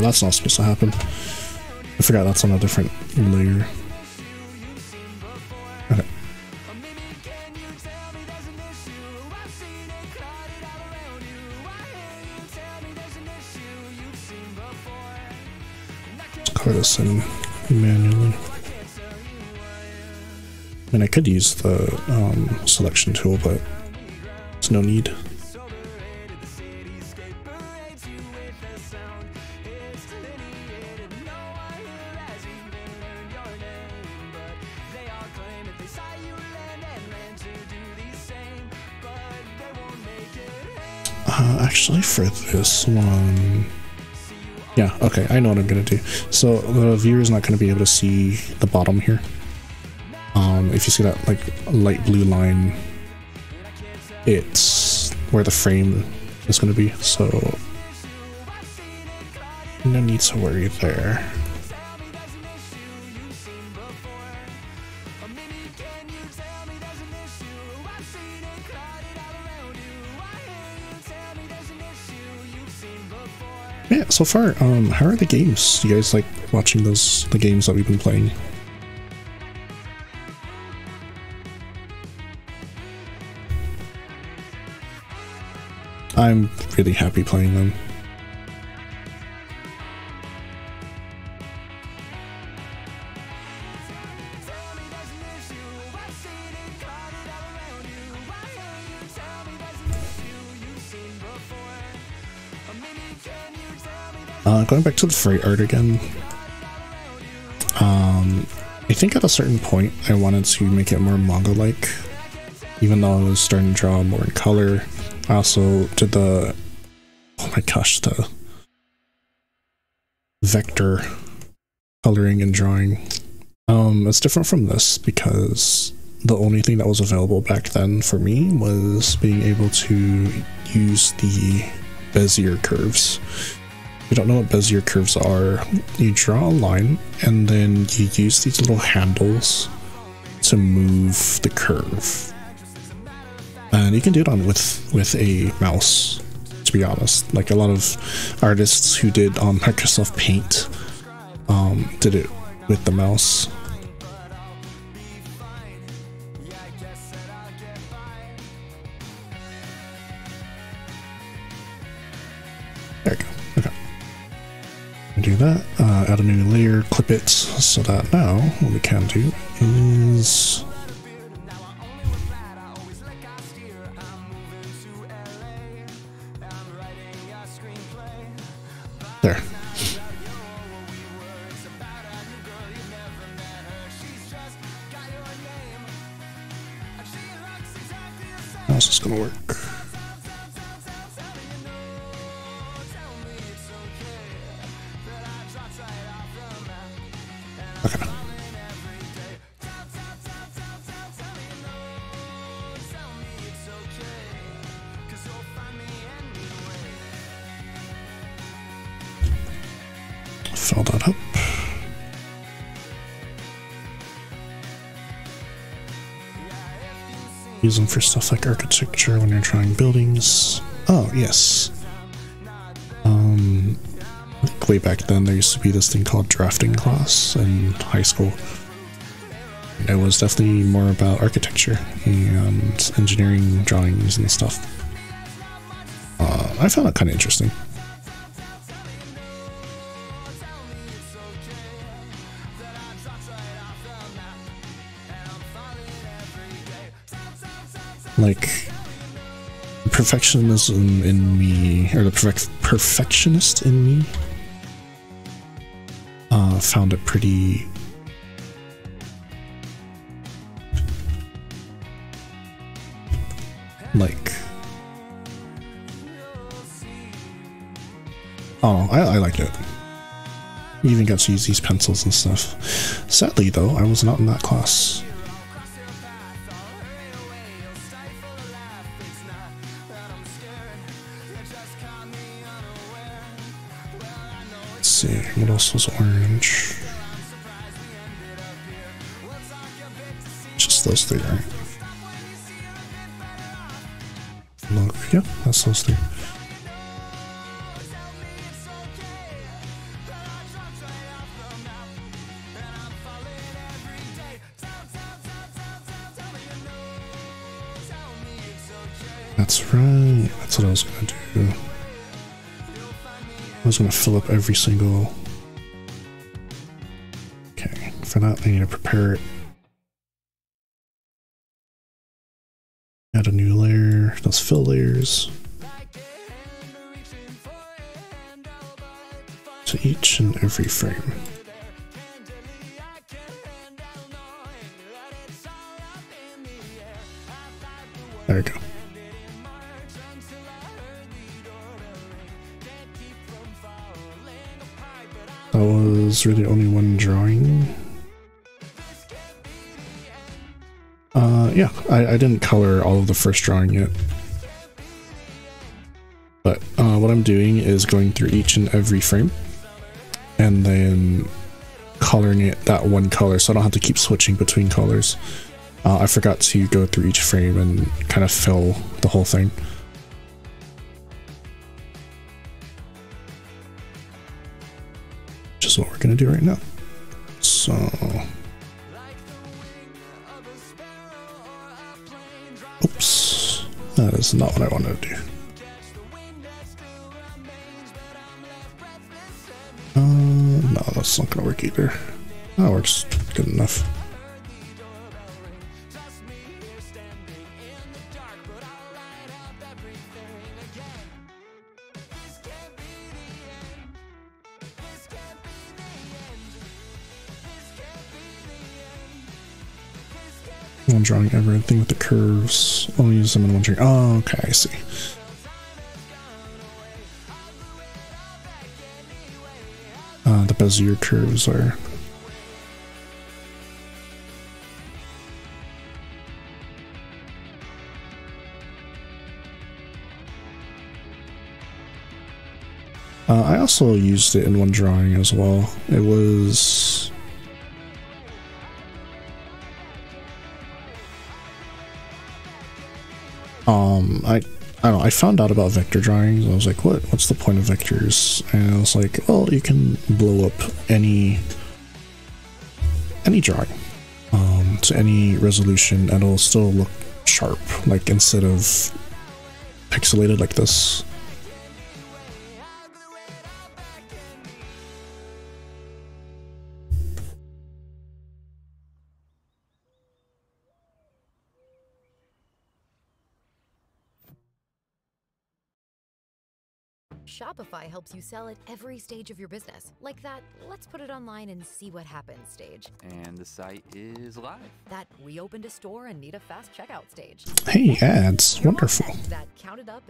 That's not supposed to happen. I forgot that's on a different layer. Okay. Let's color this in manually. I mean, I could use the selection tool, but there's no need. Actually, for this one, yeah, okay, I know what I'm gonna do. So the viewer's not gonna be able to see the bottom here. If you see that like light blue line, it's where the frame is gonna be. So no need to worry there. So far, how are the games? Do you guys like watching the games that we've been playing? I'm really happy playing them. Going back to the freight art again, I think at a certain point I wanted to make it more manga-like, even though I was starting to draw more in color. I also did the, oh my gosh, the vector coloring and drawing. It's different from this because the only thing that was available back then for me was being able to use the Bezier curves. If you don't know what Bezier curves are, you draw a line and then you use these little handles to move the curve. And you can do it on with a mouse, to be honest. Like a lot of artists who did on Microsoft Paint did it with the mouse. There we go. Okay. We do that. Add a new layer, clip it, so that now what we can do is there. How's this gonna work? Okay. Fill that up. Use them for stuff like architecture when you're drawing buildings. Oh, yes. Way back then, there used to be this thing called drafting class in high school. It was definitely more about architecture and engineering drawings and stuff. I found that kind of interesting. Like, perfectionism in me, or the perfectionist in me, found it pretty like, oh, I liked it. You even got to use these pencils and stuff. Sadly though, I was not in that class. See, what else was orange? Just those three, right? Look, yeah, that's those three. That's right, that's what I was gonna do. I was going to fill up every single... Okay, for that I need to prepare it. Add a new layer, those fill layers. To each and every frame. There we go. That was really only one drawing. Yeah, I didn't color all of the first drawing yet. But what I'm doing is going through each and every frame and then coloring it that one color so I don't have to keep switching between colors. I forgot to go through each frame and kind of fill the whole thing. Is what we're gonna do right now. So oops, that is not what I wanted to do. No, that's not gonna work either. That works good enough. when drawing ever. The thing with the curves, only use them in one tree. Oh, okay, I see. The bezier curves are... I also used it in one drawing as well. It was... I don't know, I found out about vector drawings, and I was like, what's the point of vectors? And I was like, well, you can blow up any drawing to any resolution, and it'll still look sharp, like instead of pixelated like this. Shopify helps you sell at every stage of your business. Like that, let's put it online and see what happens stage. And the site is live. That we opened a store and need a fast checkout stage. Hey, ads. You're wonderful. That counted up.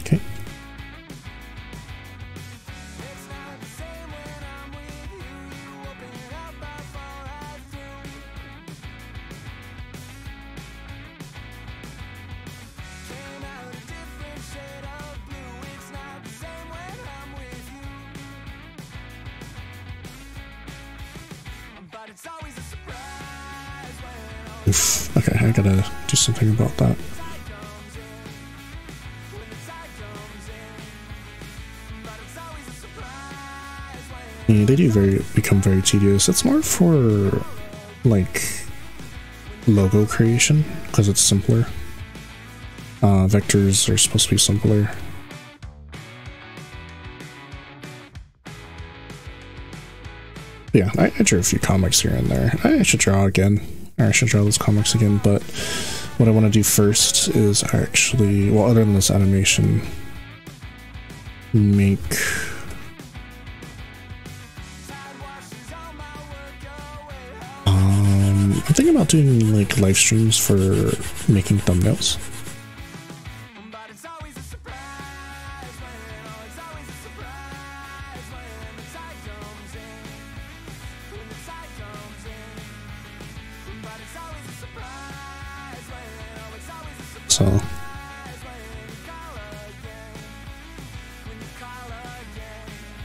Okay. Okay, I gotta do something about that. Yeah, they do become very tedious. It's more for like logo creation because it's simpler. Vectors are supposed to be simpler. Yeah, I drew a few comics here and there. I should draw again. I should draw those comics again, but what I want to do first is actually, well, other than this animation, make... I'm thinking about doing, like, live streams for making thumbnails. So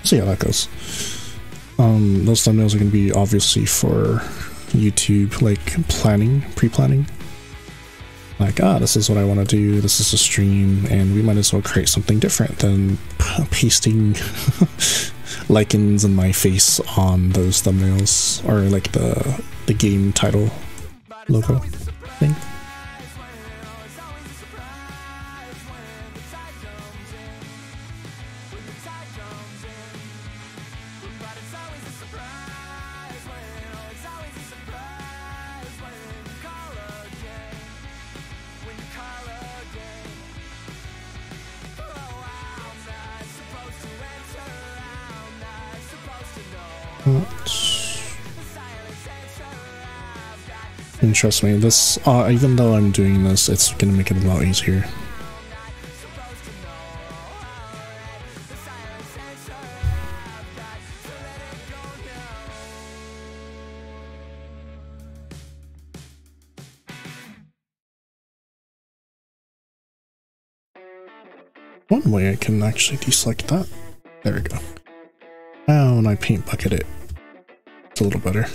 see how that goes. Those thumbnails are going to be obviously for YouTube, like pre-planning. Like, this is what I want to do, this is a stream, and we might as well create something different than pasting Lycans in my face on those thumbnails, or like the game title logo thing. And trust me, this, even though I'm doing this, it's gonna make it a lot easier. One way I can actually deselect that. There we go. Now when I paint bucket it, it's a little better.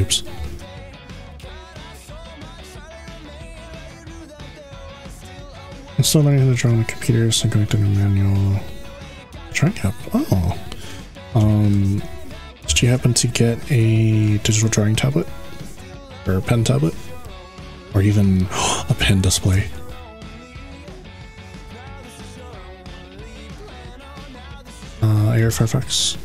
Oops. I'm still learning how to draw on the computer, so I'm going to do a manual drawing app. Oh. Did you happen to get a digital drawing tablet? Or a pen tablet? Or even a pen display? Air Firefox.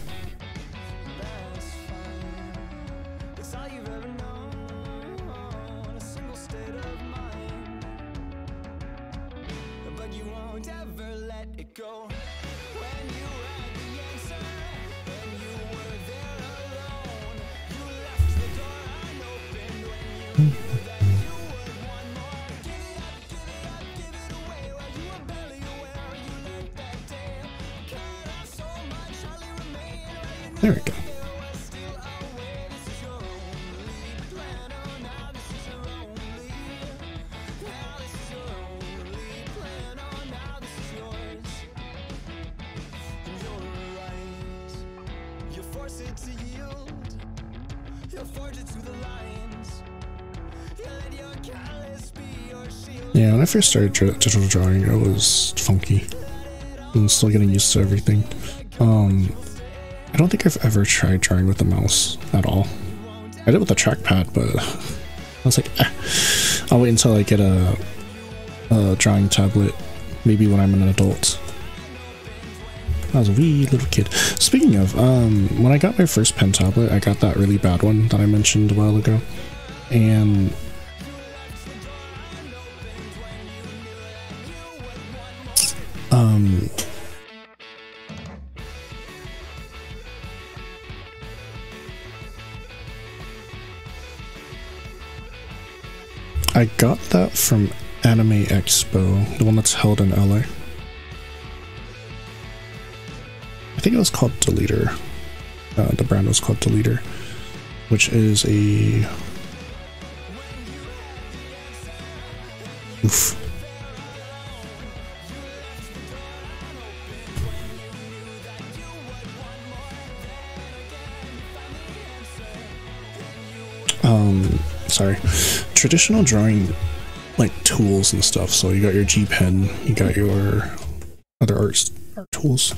go when you had the answer, when you were there alone. You left the door unopened when you knew that you would want more. Give it away while you were barely aware. You let that tale cut off so much, hardly remain. There we go. Yeah, when I first started digital drawing, it was funky. I was still getting used to everything. I don't think I've ever tried drawing with a mouse at all. I did with a trackpad, but I was like, eh. I'll wait until I get a drawing tablet, maybe when I'm an adult. I was a wee little kid. Speaking of, when I got my first pen tablet, I got that really bad one that I mentioned a while ago, and I got that from Anime Expo, the one that's held in LA. I think it was called Deleter. The brand was called Deleter, which is a... Oof. Sorry. Traditional drawing, like, tools and stuff. So you got your G-Pen, you got your other art tools.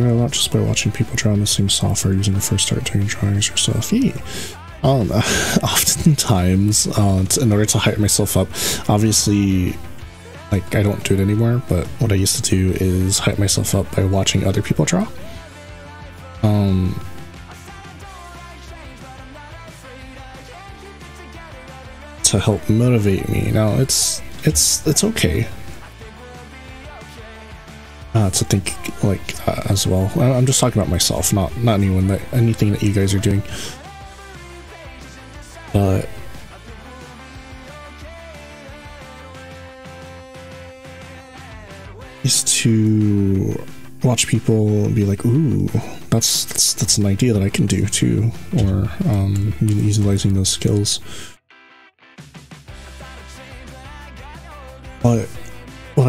A lot just by watching people draw on the same software using the first start doing drawings yourself. Yeah. Oftentimes, in order to hype myself up, obviously, like, I don't do it anymore, but what I used to do is hype myself up by watching other people draw. To help motivate me. Now, it's okay. To think like that as well. I'm just talking about myself, not anyone that anything that you guys are doing. But is to watch people and be like, "Ooh, that's an idea that I can do too," or utilizing those skills. But what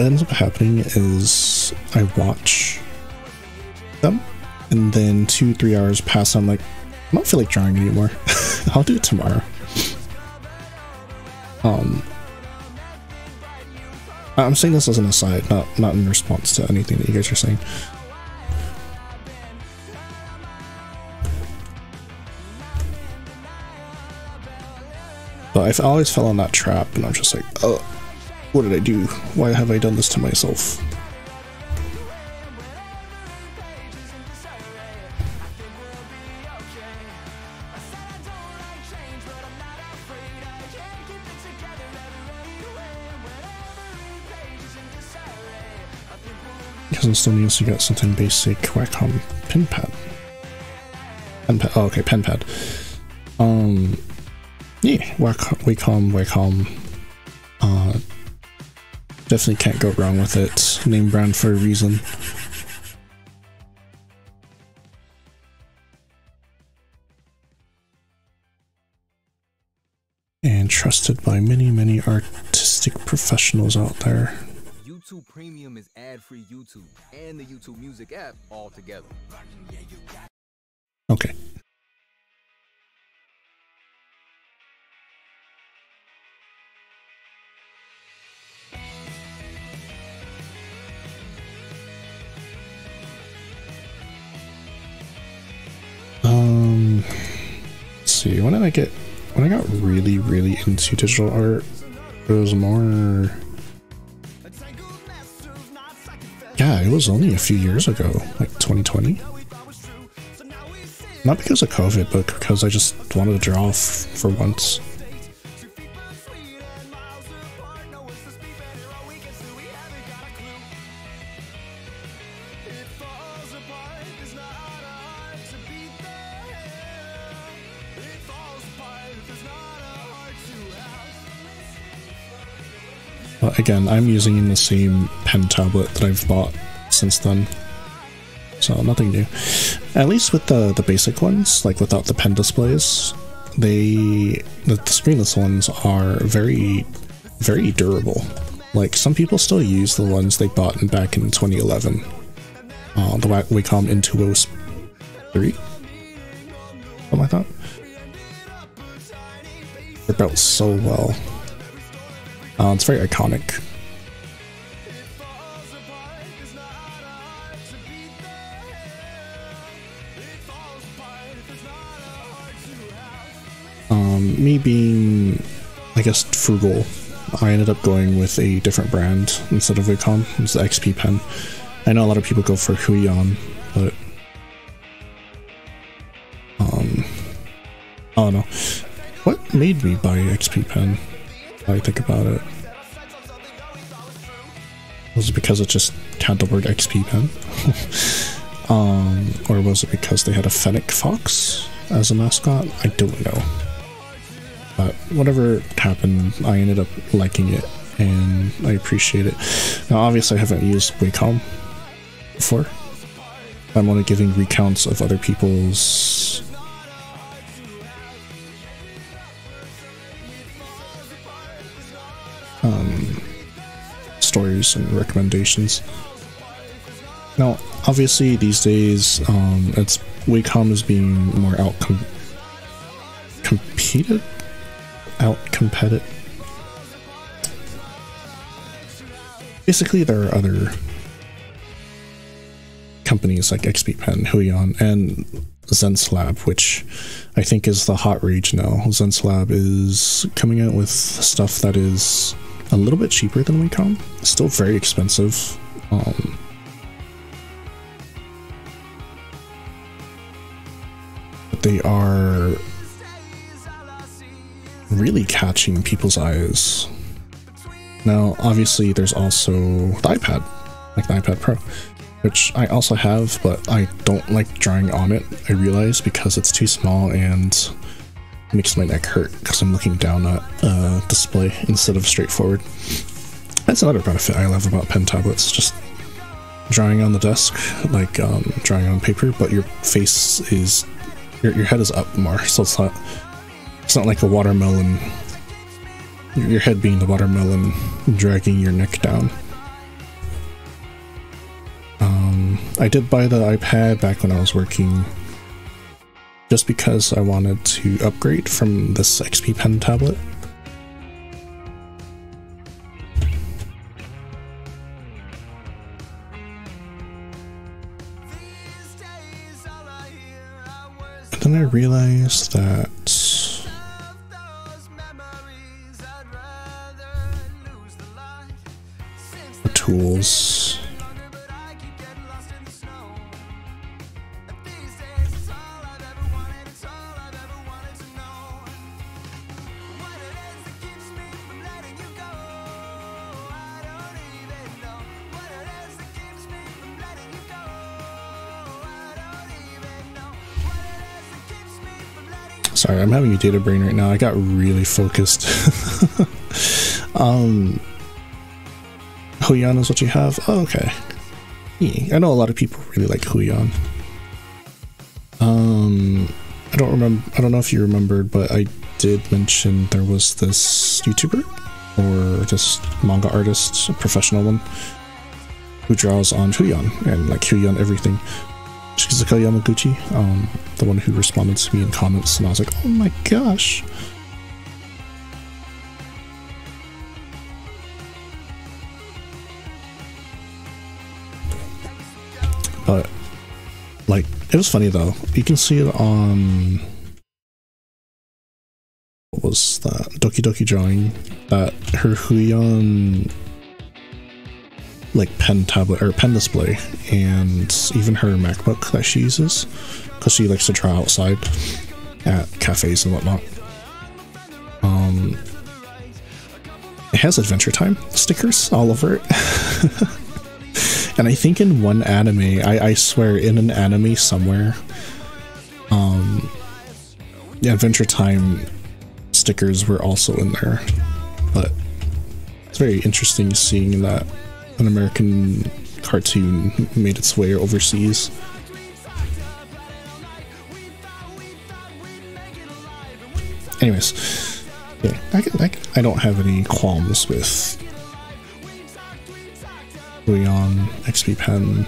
ends up happening is I watch them, and then 2-3 hours pass. I'm like, I don't feel like drawing anymore. I'll do it tomorrow. I'm saying this as an aside, not in response to anything that you guys are saying. But I've always fell on that trap, and I'm just like, oh. What did I do? Why have I done this to myself? Because I'm still need to get something basic. Wacom pen pad. Pen pad. Oh, okay, pen pad. Yeah, Wacom. Definitely can't go wrong with it. Name brand for a reason. And trusted by many, many artistic professionals out there. YouTube Premium is ad-free YouTube and the YouTube Music app all together. Okay. like it when I got really into digital art, it was more, yeah, it was only a few years ago, like 2020. Not because of COVID, but because I just wanted to draw for once. But again, I'm using the same pen tablet that I've bought since then, so nothing new. At least with the basic ones, like without the pen displays, the screenless ones are very durable. Like, some people still use the ones they bought back in 2011, the Wacom Intuos 3, something like that. They're built so well. It's very iconic. Me being, I guess, frugal, I ended up going with a different brand instead of Wacom. It's the XP Pen. I know a lot of people go for Huion, but I don't know. What made me buy XP Pen? I think about it. Was it because it just had the word XP Pen? Or was it because they had a fennec fox as a mascot? I don't know. But whatever happened, I ended up liking it, and I appreciate it. Now, obviously, I haven't used Wacom before. I'm only giving recounts of other people's stories and recommendations. Now, obviously, these days, it's Wacom is being more outcompeted. Basically, there are other companies like XP Pen, Huion, and Zenslab, which I think is the hot rage now. Zenslab is coming out with stuff that is a little bit cheaper than Wacom. It's still very expensive. But they are really catching people's eyes. Now, obviously, there's also the iPad, like the iPad Pro, which I also have, but I don't like drawing on it, I realize, because it's too small and makes my neck hurt because I'm looking down at a display instead of straightforward. That's another benefit I love about pen tablets, just drawing on the desk, like drawing on paper, but your face is, your head is up more, so it's not like a watermelon, your head being the watermelon, dragging your neck down. I did buy the iPad back when I was working, just because I wanted to upgrade from this XP Pen tablet. But then I realized that the tools, sorry, I'm having a data brain right now. I got really focused. Huion is what you have? Oh, okay. I know a lot of people really like Huion. I don't know if you remembered, but I did mention there was this YouTuber, or this manga artist, a professional one, who draws on Huion, and like Huion everything. Shizuka Yamaguchi, the one who responded to me in comments, and I was like, oh my gosh. But, like, it was funny though. You can see it on was that Doki Doki drawing, that her Huion like pen tablet or pen display, and even her MacBook that she uses, because she likes to try outside at cafes and whatnot. It has Adventure Time stickers all over it. And I think in one anime, I swear in an anime somewhere, Adventure Time stickers were also in there. But it's very interesting seeing that an American cartoon made its way overseas. Anyways. Yeah, I don't have any qualms with Huion, XP Pen.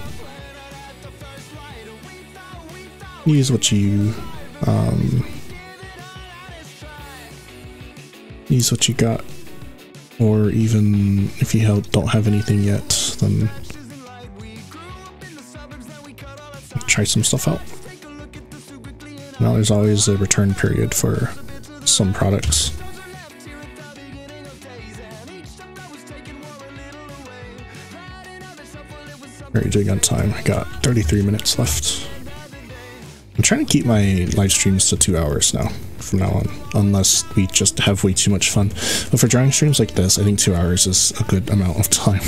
Use what you got, or even if you don't have anything yet, then try some stuff out. Now there's always a return period for some products. How are you doing on time? I got 33 minutes left. I'm trying to keep my live streams to 2 hours now, from now on, unless we just have way too much fun. But for drawing streams like this, I think 2 hours is a good amount of time.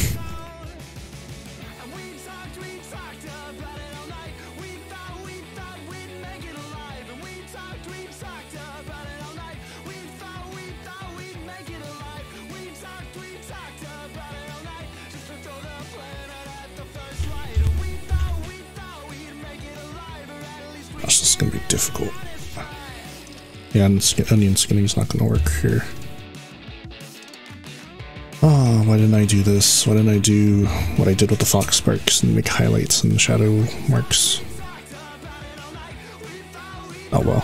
Difficult. Yeah, onion skinning is not going to work here. Ah, why didn't I do this? Why didn't I do what I did with the fox sparks and make highlights and shadow marks? Oh well.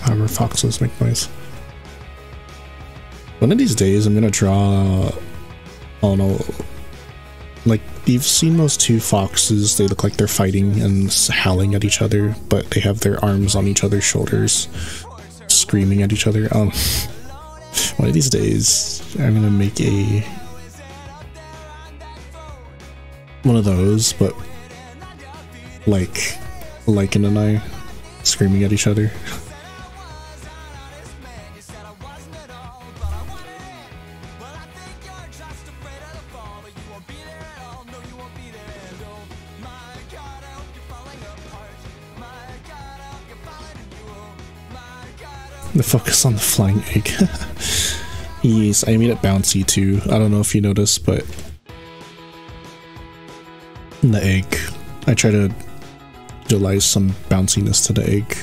However foxes make noise. One of these days I'm gonna draw, oh no, like you've seen those two foxes, they look like they're fighting and howling at each other, but they have their arms on each other's shoulders, screaming at each other. One of these days I'm gonna make a one of those, but like Lycan and I screaming at each other. The focus on the flying egg. Yes, I made it bouncy too. I don't know if you noticed, but the egg, I try to utilize some bounciness to the egg.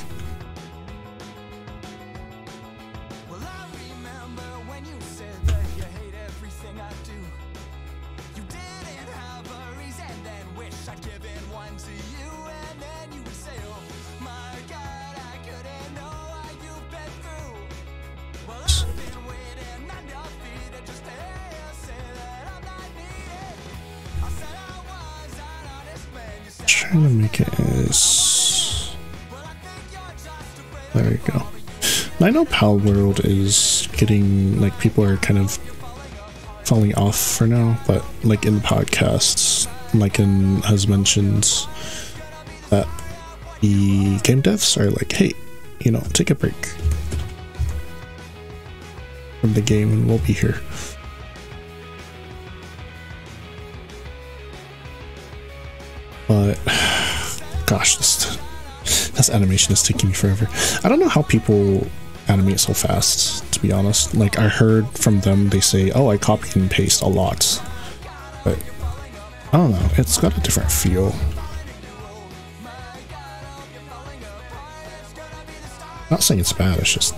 I know Pal World is getting, like, people are kind of falling off for now, but like in the podcasts, Lycan has mentioned that the game devs are like, hey, you know, take a break from the game and we'll be here. But gosh, this animation is taking forever. I don't know how people animate so fast, to be honest. Like, I heard from them, they say, oh, I copy and paste a lot, but I don't know, it's got a different feel. I'm not saying it's bad, it's just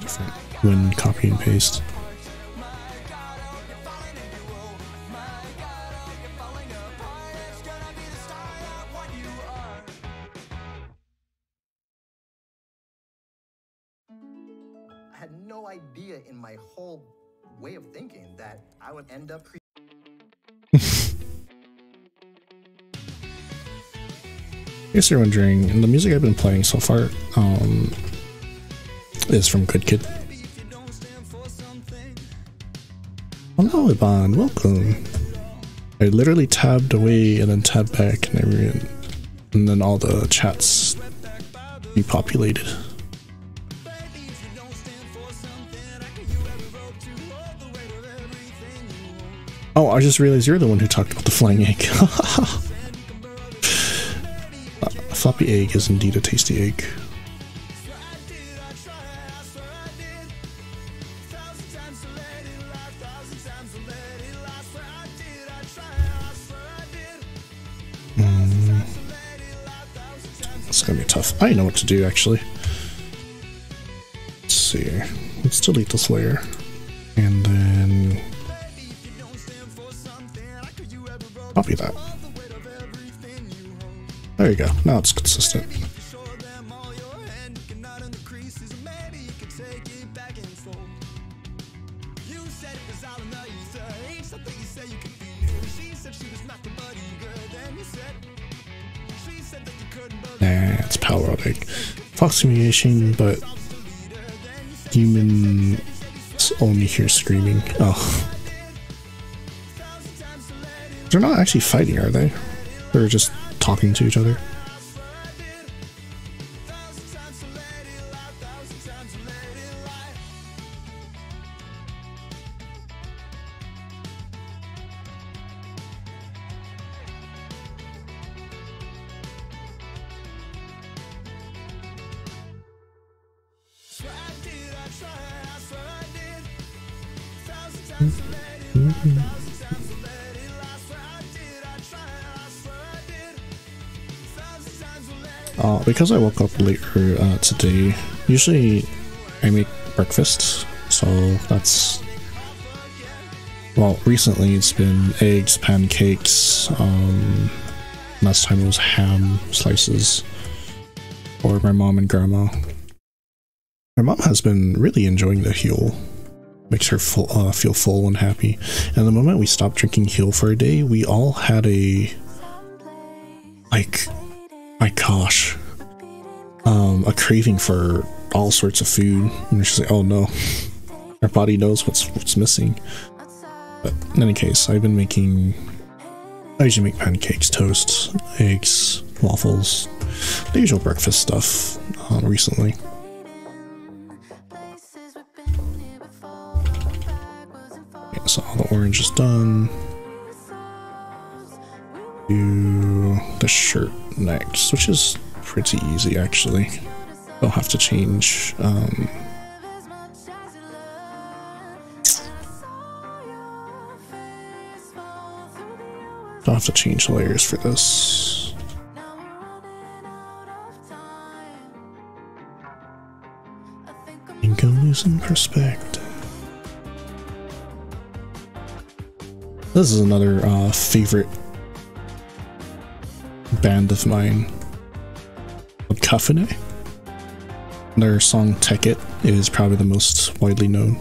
different when copy and paste. in my whole way of thinking that I would end up In case you're wondering, and the music I've been playing so far is from Good Kid. Hello, Ivan, welcome. I literally tabbed away and then tabbed back and then all the chats depopulated. Oh, I just realized you're the one who talked about the flying egg. Floppy egg is indeed a tasty egg. It's gonna be tough. I know what to do, actually. Let's see. Let's delete this layer. And then... copy that. There you go. Now it's consistent. Nah, it's power outage. Fox humiliation, but humans only hear screaming. Oh. They're not actually fighting, are they? They're just talking to each other. Because I woke up later today, usually I make breakfast, so that's, well, recently it's been eggs, pancakes, last time it was ham slices for my mom and grandma. My mom has been really enjoying the Huel, makes her full, feel full and happy, and the moment we stopped drinking Huel for a day, we all had a, like, my gosh, a craving for all sorts of food, and she's like, oh no, our body knows what's missing. But in any case, I've been making, I usually make pancakes, toast, eggs, waffles, the usual breakfast stuff recently. Okay, so all the orange is done. Do the shirt next, which is pretty easy actually. Don't have to change don't have to change layers for this. I think I'm losing perspective. This is another favorite band of mine, Cafuné. Their song "Take It" is probably the most widely known.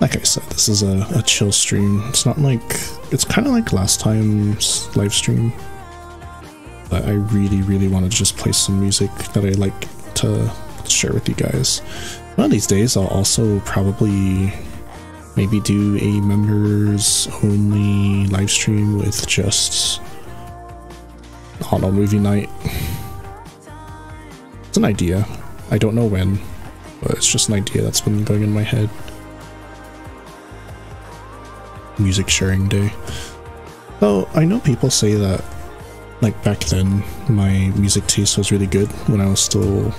Like I said, this is a chill stream. It's not like, it's kind of like last time's live stream, but I really wanted to just play some music that I like to share with you guys. One of these days I'll also probably maybe do a members only live stream with just, I don't know, movie night. It's an idea. I don't know when, but it's just an idea that's been going in my head. Music sharing day. So I know people say that, like, back then my music taste was really good when I was still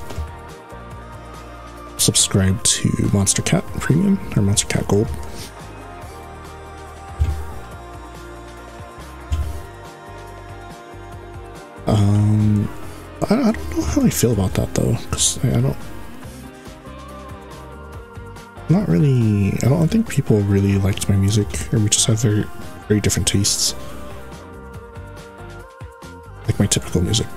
subscribe to Monster Cat Premium or Monster Cat Gold. I don't know how I feel about that though, because I don't think people really liked my music, or we just have very different tastes. like my typical music.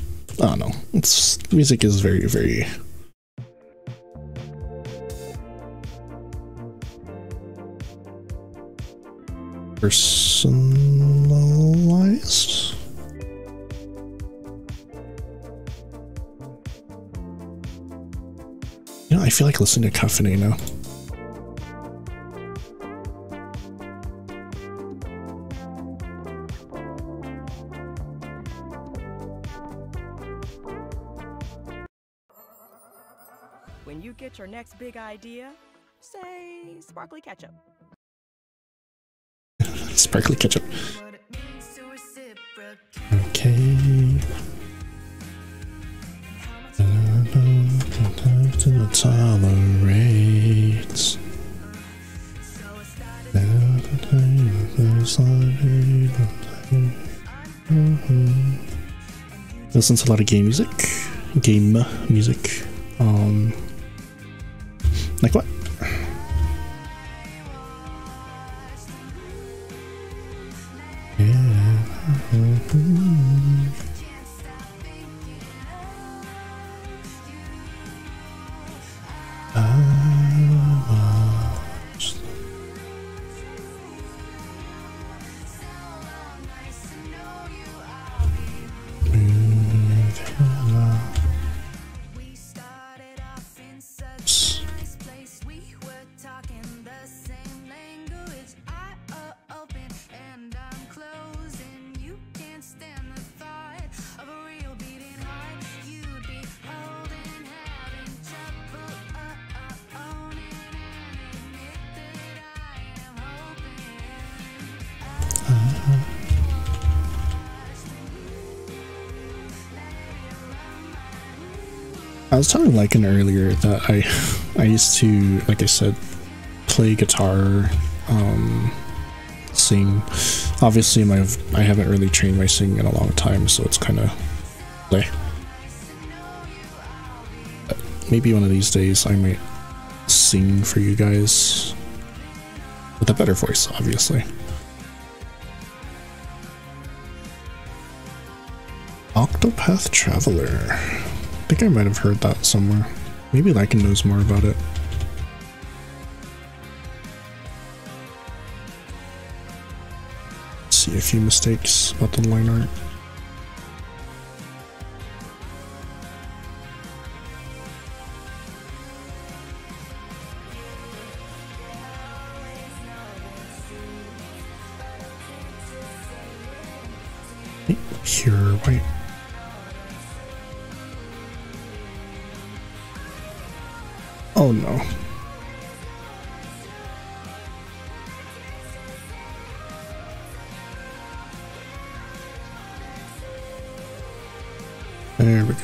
I don't know. It's music is very personalized. You know, I feel like listening to Cafuné now. When you get your next big idea, say sparkly ketchup. Sparkly ketchup. Okay. To the tolerates. Listen to a lot of game music. Game music. Like what? I was telling Lycan earlier that I used to, like I said, play guitar, sing. Obviously, I haven't really trained my singing in a long time, so it's kind of bleh. But maybe one of these days I might sing for you guys with a better voice, obviously. Octopath Traveler. I think I might have heard that somewhere. Maybe Lycan knows more about it. See a few mistakes about the line art. Pure white. Oh no. There we go.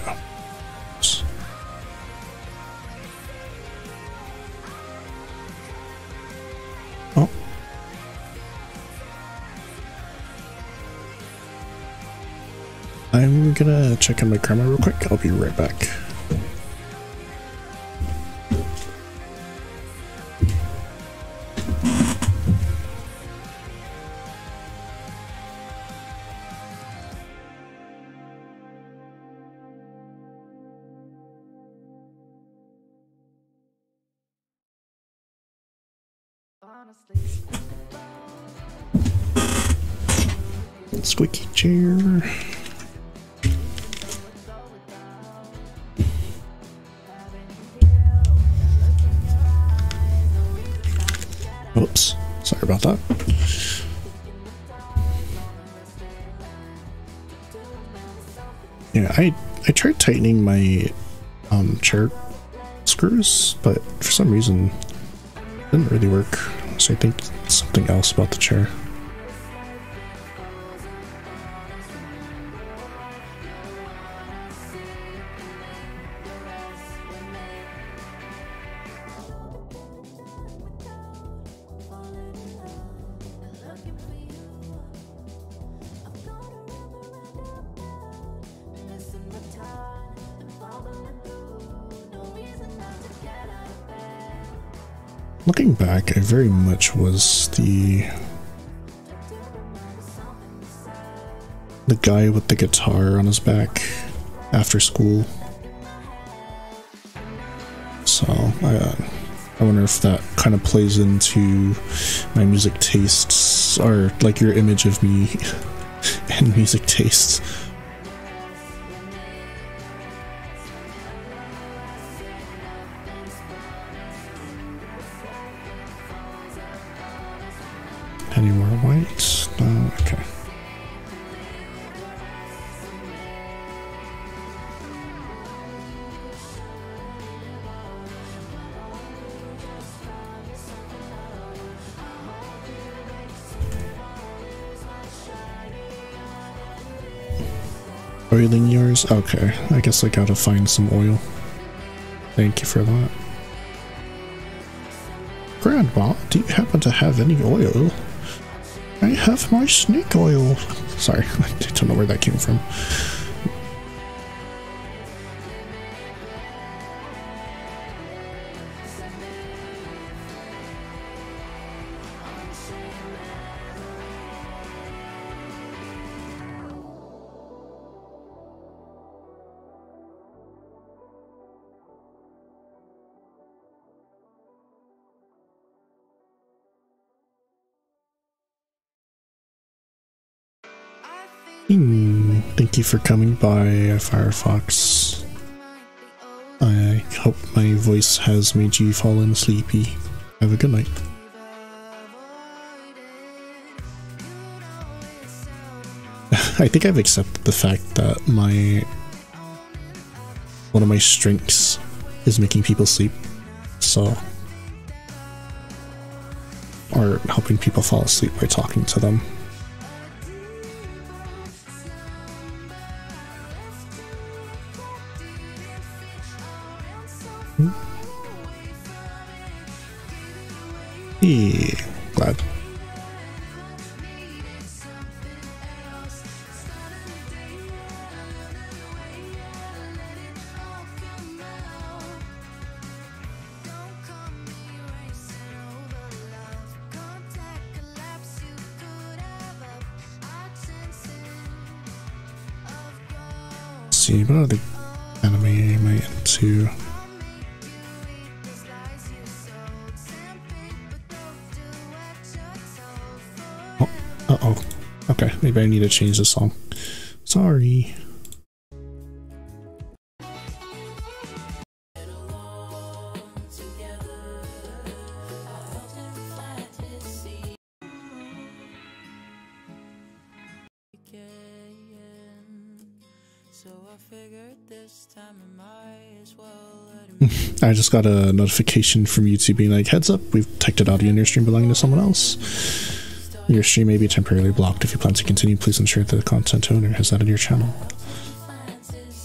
Oh. I'm gonna check on my grandma real quick. I'll be right back. Squeaky chair. Oops, sorry about that. Yeah, I tried tightening my chair screws, but for some reason it didn't really work. So I think it's something else about the chair. Looking back, I very much was the guy with the guitar on his back after school. So I wonder if that kind of plays into my music tastes, or like your image of me and music tastes. Any more whites? No, okay. Oiling yours? Okay, I guess I gotta find some oil. Thank you for that. Grandma, do you happen to have any oil? I have my snake oil. Sorry, I don't know where that came from. Thank you for coming by, Firefox. I hope my voice has made you fall in sleepy. Have a good night. I think I've accepted the fact that one of my strengths is making people sleep, so, or helping people fall asleep by talking to them. Yeah, glad. Let's see, what other anime am I into? Uh-oh. Okay, maybe I need to change the song. Sorry. I just got a notification from YouTube being like, heads up, we've detected audio in your stream belonging to someone else. Your stream may be temporarily blocked. If you plan to continue, please ensure that the content owner has added your channel.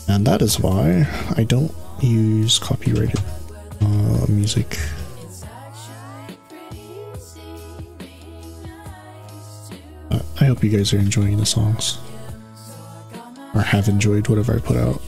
And that is why I don't use copyrighted music. I hope you guys are enjoying the songs. Or have enjoyed whatever I put out.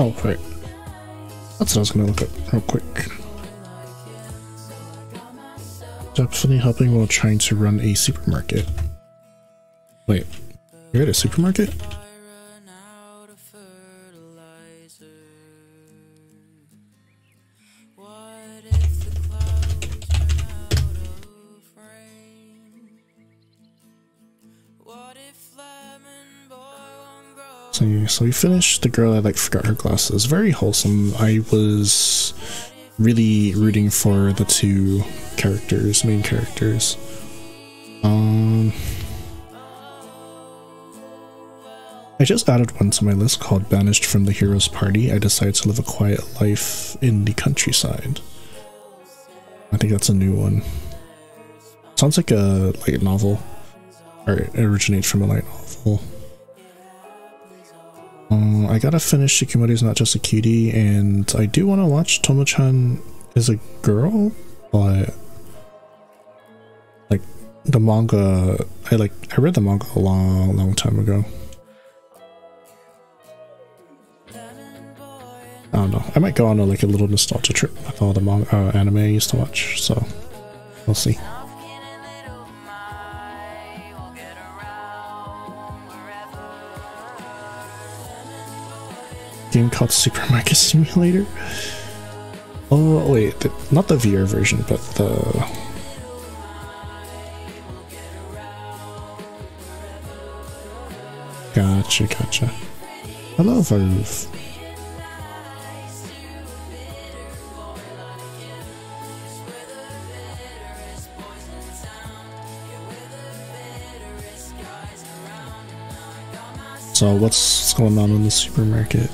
Oh, right. That's what I was gonna look up real quick. Definitely helping while trying to run a supermarket. Wait, you're at a supermarket? So we finished The Girl I Like Forgot Her Glasses. Very wholesome. I was really rooting for the two characters, main characters. I just added one to my list called Banished from the Heroes Party. I decided to live a quiet life in the countryside. I think that's a new one. Sounds like a light novel. Or it originates from a light novel. I gotta finish Shikimori's Not Just a Cutie, and I do want to watch Tomo-chan is a Girl, but like the manga, I read the manga a long time ago. I don't know. I might go on a, like a little nostalgia trip with all the manga, anime I used to watch, so we'll see. Game called Supermarket Simulator. Oh wait, not the VR version, but the gotcha. Hello, Verve. So what's going on in the supermarket?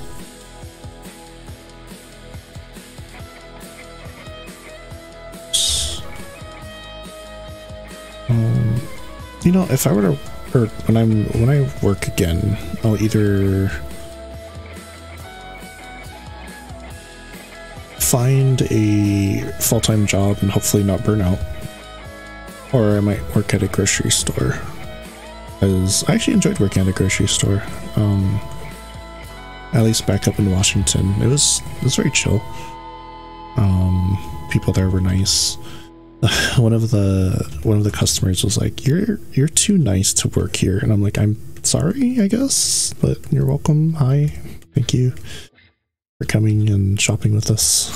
You know, if I were to, or when I work again, I'll either find a full-time job and hopefully not burn out, or I might work at a grocery store. Because I actually enjoyed working at a grocery store, at least back up in Washington. It was very chill. People there were nice. One of the customers was like, "You're too nice to work here," and I'm like, "I'm sorry, I guess, but you're welcome. Hi, thank you for coming and shopping with us."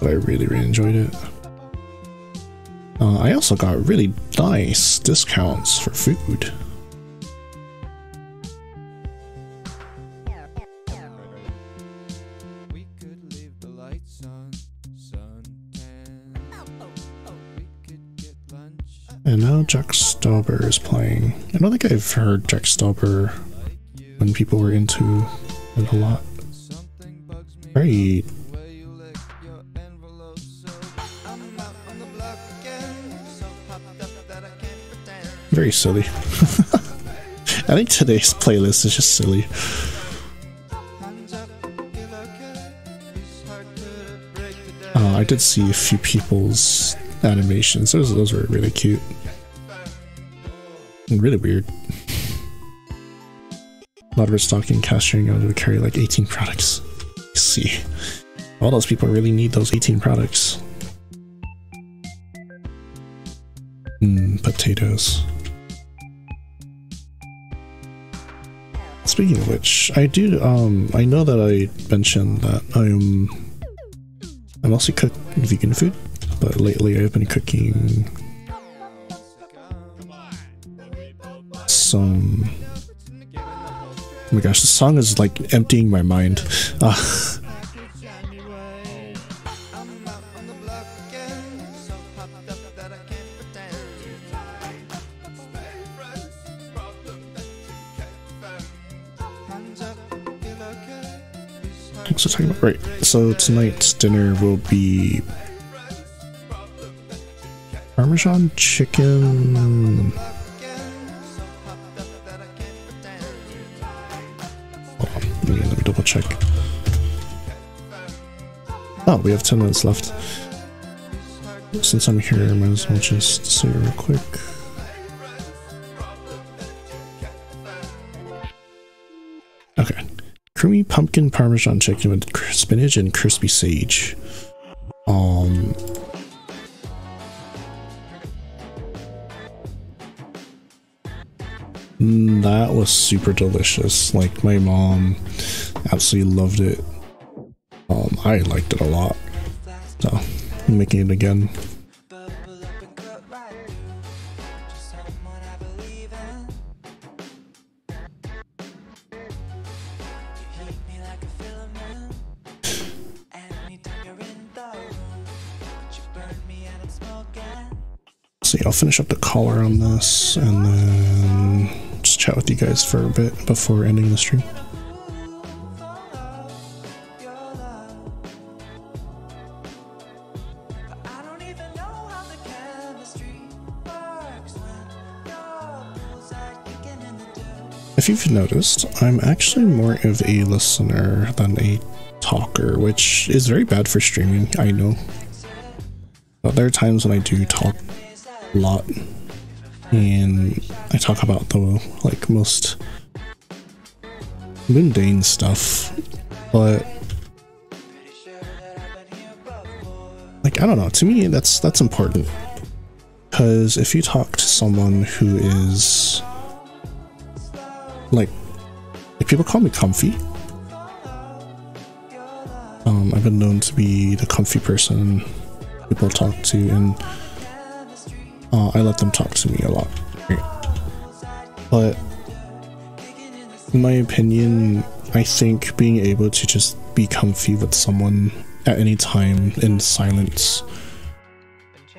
But I really enjoyed it. I also got really nice discounts for food. And now Jack Stauber is playing. I don't think I've heard Jack Stauber when people were into it a lot. Very very silly. I think today's playlist is just silly. I did see a few people's animations. Those were really cute. And really weird. A lot of restocking cash sharing. I would carry like 18 products. Let's see. All those people really need those 18 products. Potatoes. Speaking of which, I do, I know that I mentioned that I mostly cook vegan food. But lately I've been cooking some... Oh my gosh, the song is like emptying my mind. What's I talking about? Right, so tonight's dinner will be Parmesan chicken. Hold on, let me double check. Oh, we have 10 minutes left. Since I'm here, I might as well just say it real quick. Okay. Creamy pumpkin Parmesan chicken with spinach and crispy sage. That was super delicious. Like, my mom absolutely loved it. I liked it a lot. So, I'm making it again. see, I'll finish up the collar on this and then just chat with you guys for a bit before ending the stream. If you've noticed, I'm actually more of a listener than a talker, which is very bad for streaming, I know. But there are times when I do talk a lot, and I talk about the like most mundane stuff, but like I don't know, to me that's important, because if you talk to someone who is like people call me comfy. I've been known to be the comfy person people talk to, and I let them talk to me a lot, right? But in my opinion, I think being able to just be comfy with someone at any time in silence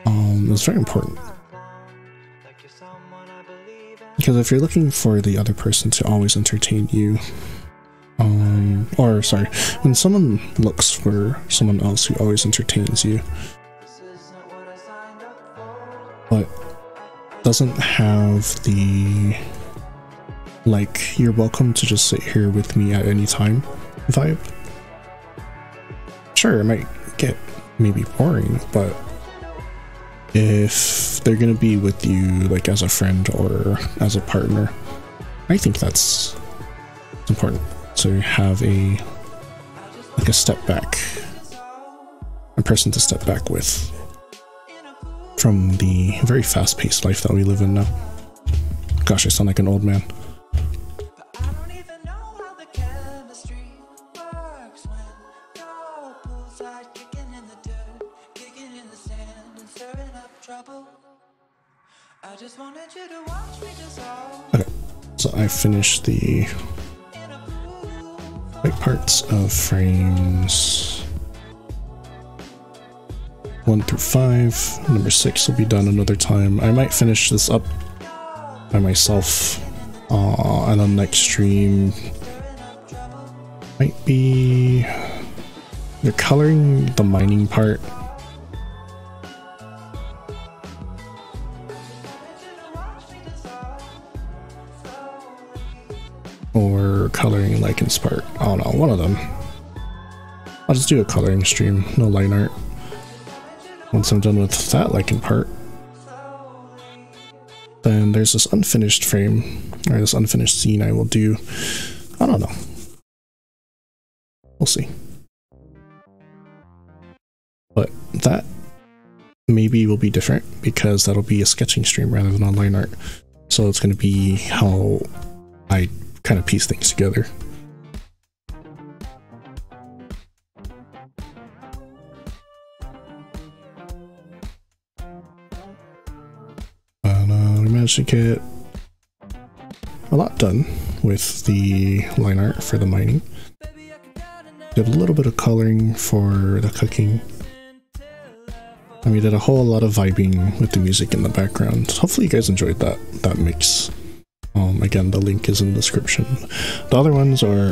is very important, because if you're looking for the other person to always entertain you, when someone looks for someone else who always entertains you but doesn't have the, like, you're welcome to just sit here with me at any time vibe. Sure, it might get maybe boring, but if they're gonna be with you, like, as a friend or as a partner, I think that's important, to have a, like, a step back, a person to step back with, from the very fast-paced life that we live in now. Gosh, I sound like an old man. Okay, so I finished the like parts of frames 1 through 5, number 6 will be done another time. I might finish this up by myself, and on the next stream might be, they're coloring the mining part. Or coloring Lycan's part, I don't know, one of them. I'll just do a coloring stream, no line art. Once I'm done with that Lycan part, then there's this unfinished frame, or this unfinished scene I will do. I don't know. We'll see. But that maybe will be different, because that'll be a sketching stream rather than online art. So it's going to be how I kind of piece things together. Managed to get a lot done with the line art for the mining. Did a little bit of coloring for the cooking. I mean, did a whole lot of vibing with the music in the background. Hopefully you guys enjoyed that mix. Again, the link is in the description. The other ones are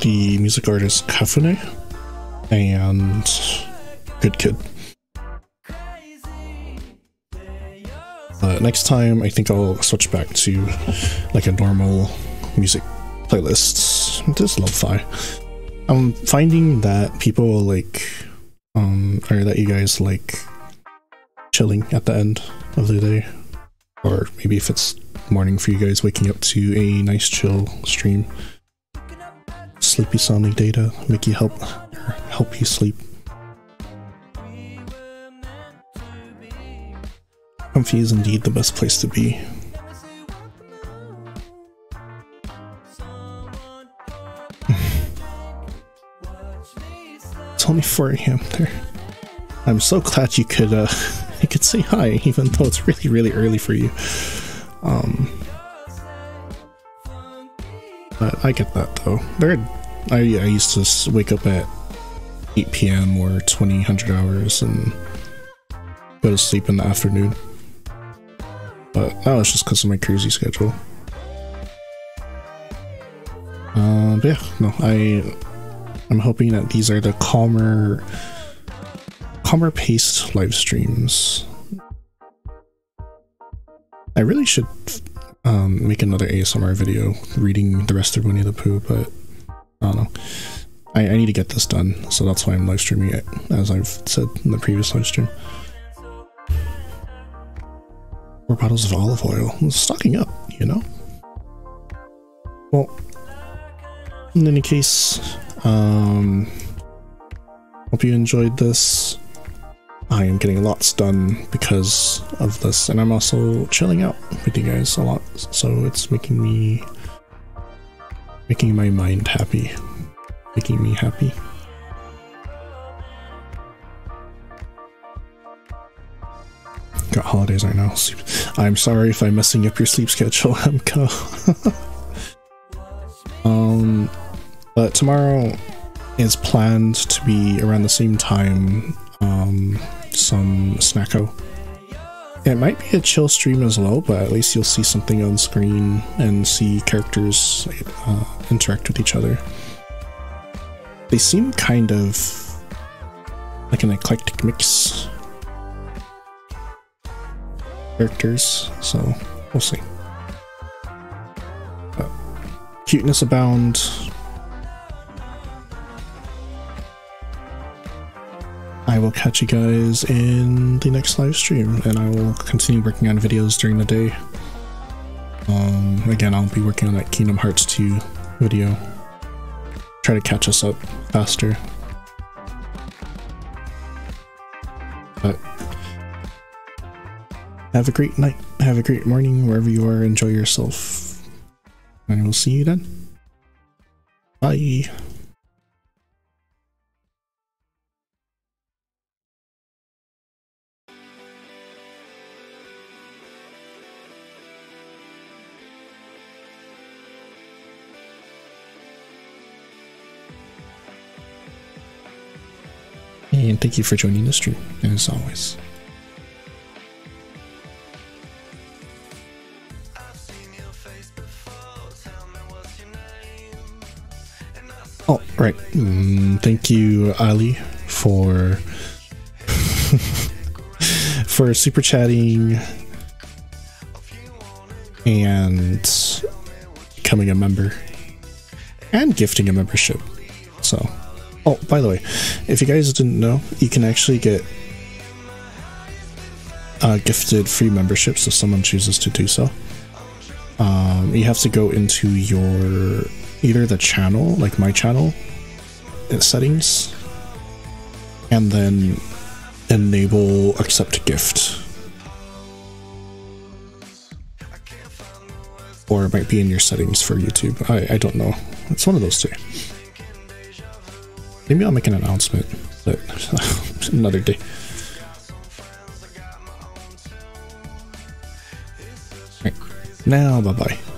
the music artist Cafuné and Good Kid. Next time, I think I'll switch back to like a normal music playlist, just lo-fi. I'm finding that people like, or that you guys like chilling at the end of the day, or maybe if it's morning for you guys, waking up to a nice chill stream. Sleepy sounding data, make you help you sleep. Comfy is indeed the best place to be. It's only 4 a.m. there. I'm so glad you could say hi, even though it's really, really early for you. But I get that though. I used to wake up at 8 p.m. or 2000 hours and go to sleep in the afternoon. But now it's just because of my crazy schedule. But yeah, no, I'm hoping that these are the calmer paced live streams. I really should make another ASMR video reading the rest of Winnie the Pooh, but I don't know. I need to get this done, so that's why I'm live streaming it, as I've said in the previous live stream. 4 bottles of olive oil. It's stocking up, you know? Well, in any case, hope you enjoyed this. I am getting lots done because of this, and I'm also chilling out with you guys a lot, so it's making my mind happy. Making me happy. Got holidays right now. Sleep. I'm sorry if I'm messing up your sleep schedule, MCO. But tomorrow is planned to be around the same time. Some Snacko. It might be a chill stream as well, but at least you'll see something on screen and see characters interact with each other. They seem kind of like an eclectic mix characters, so we'll see. But cuteness abounds. I will catch you guys in the next live stream, and I will continue working on videos during the day. Again, I'll be working on that Kingdom Hearts 2 video. Try to catch us up faster. But have a great night, have a great morning, wherever you are, enjoy yourself. And we'll see you then. Bye. And thank you for joining the stream, as always. Oh, right. Thank you, Ali, for for super chatting and becoming a member and gifting a membership. So. Oh, by the way, if you guys didn't know, you can actually get gifted free memberships if someone chooses to do so. You have to go into your, either the channel, like my channel, settings, and then enable accept gift. Or it might be in your settings for YouTube. I don't know. It's one of those two. Maybe I'll make an announcement, but another day. Right. Now, bye-bye.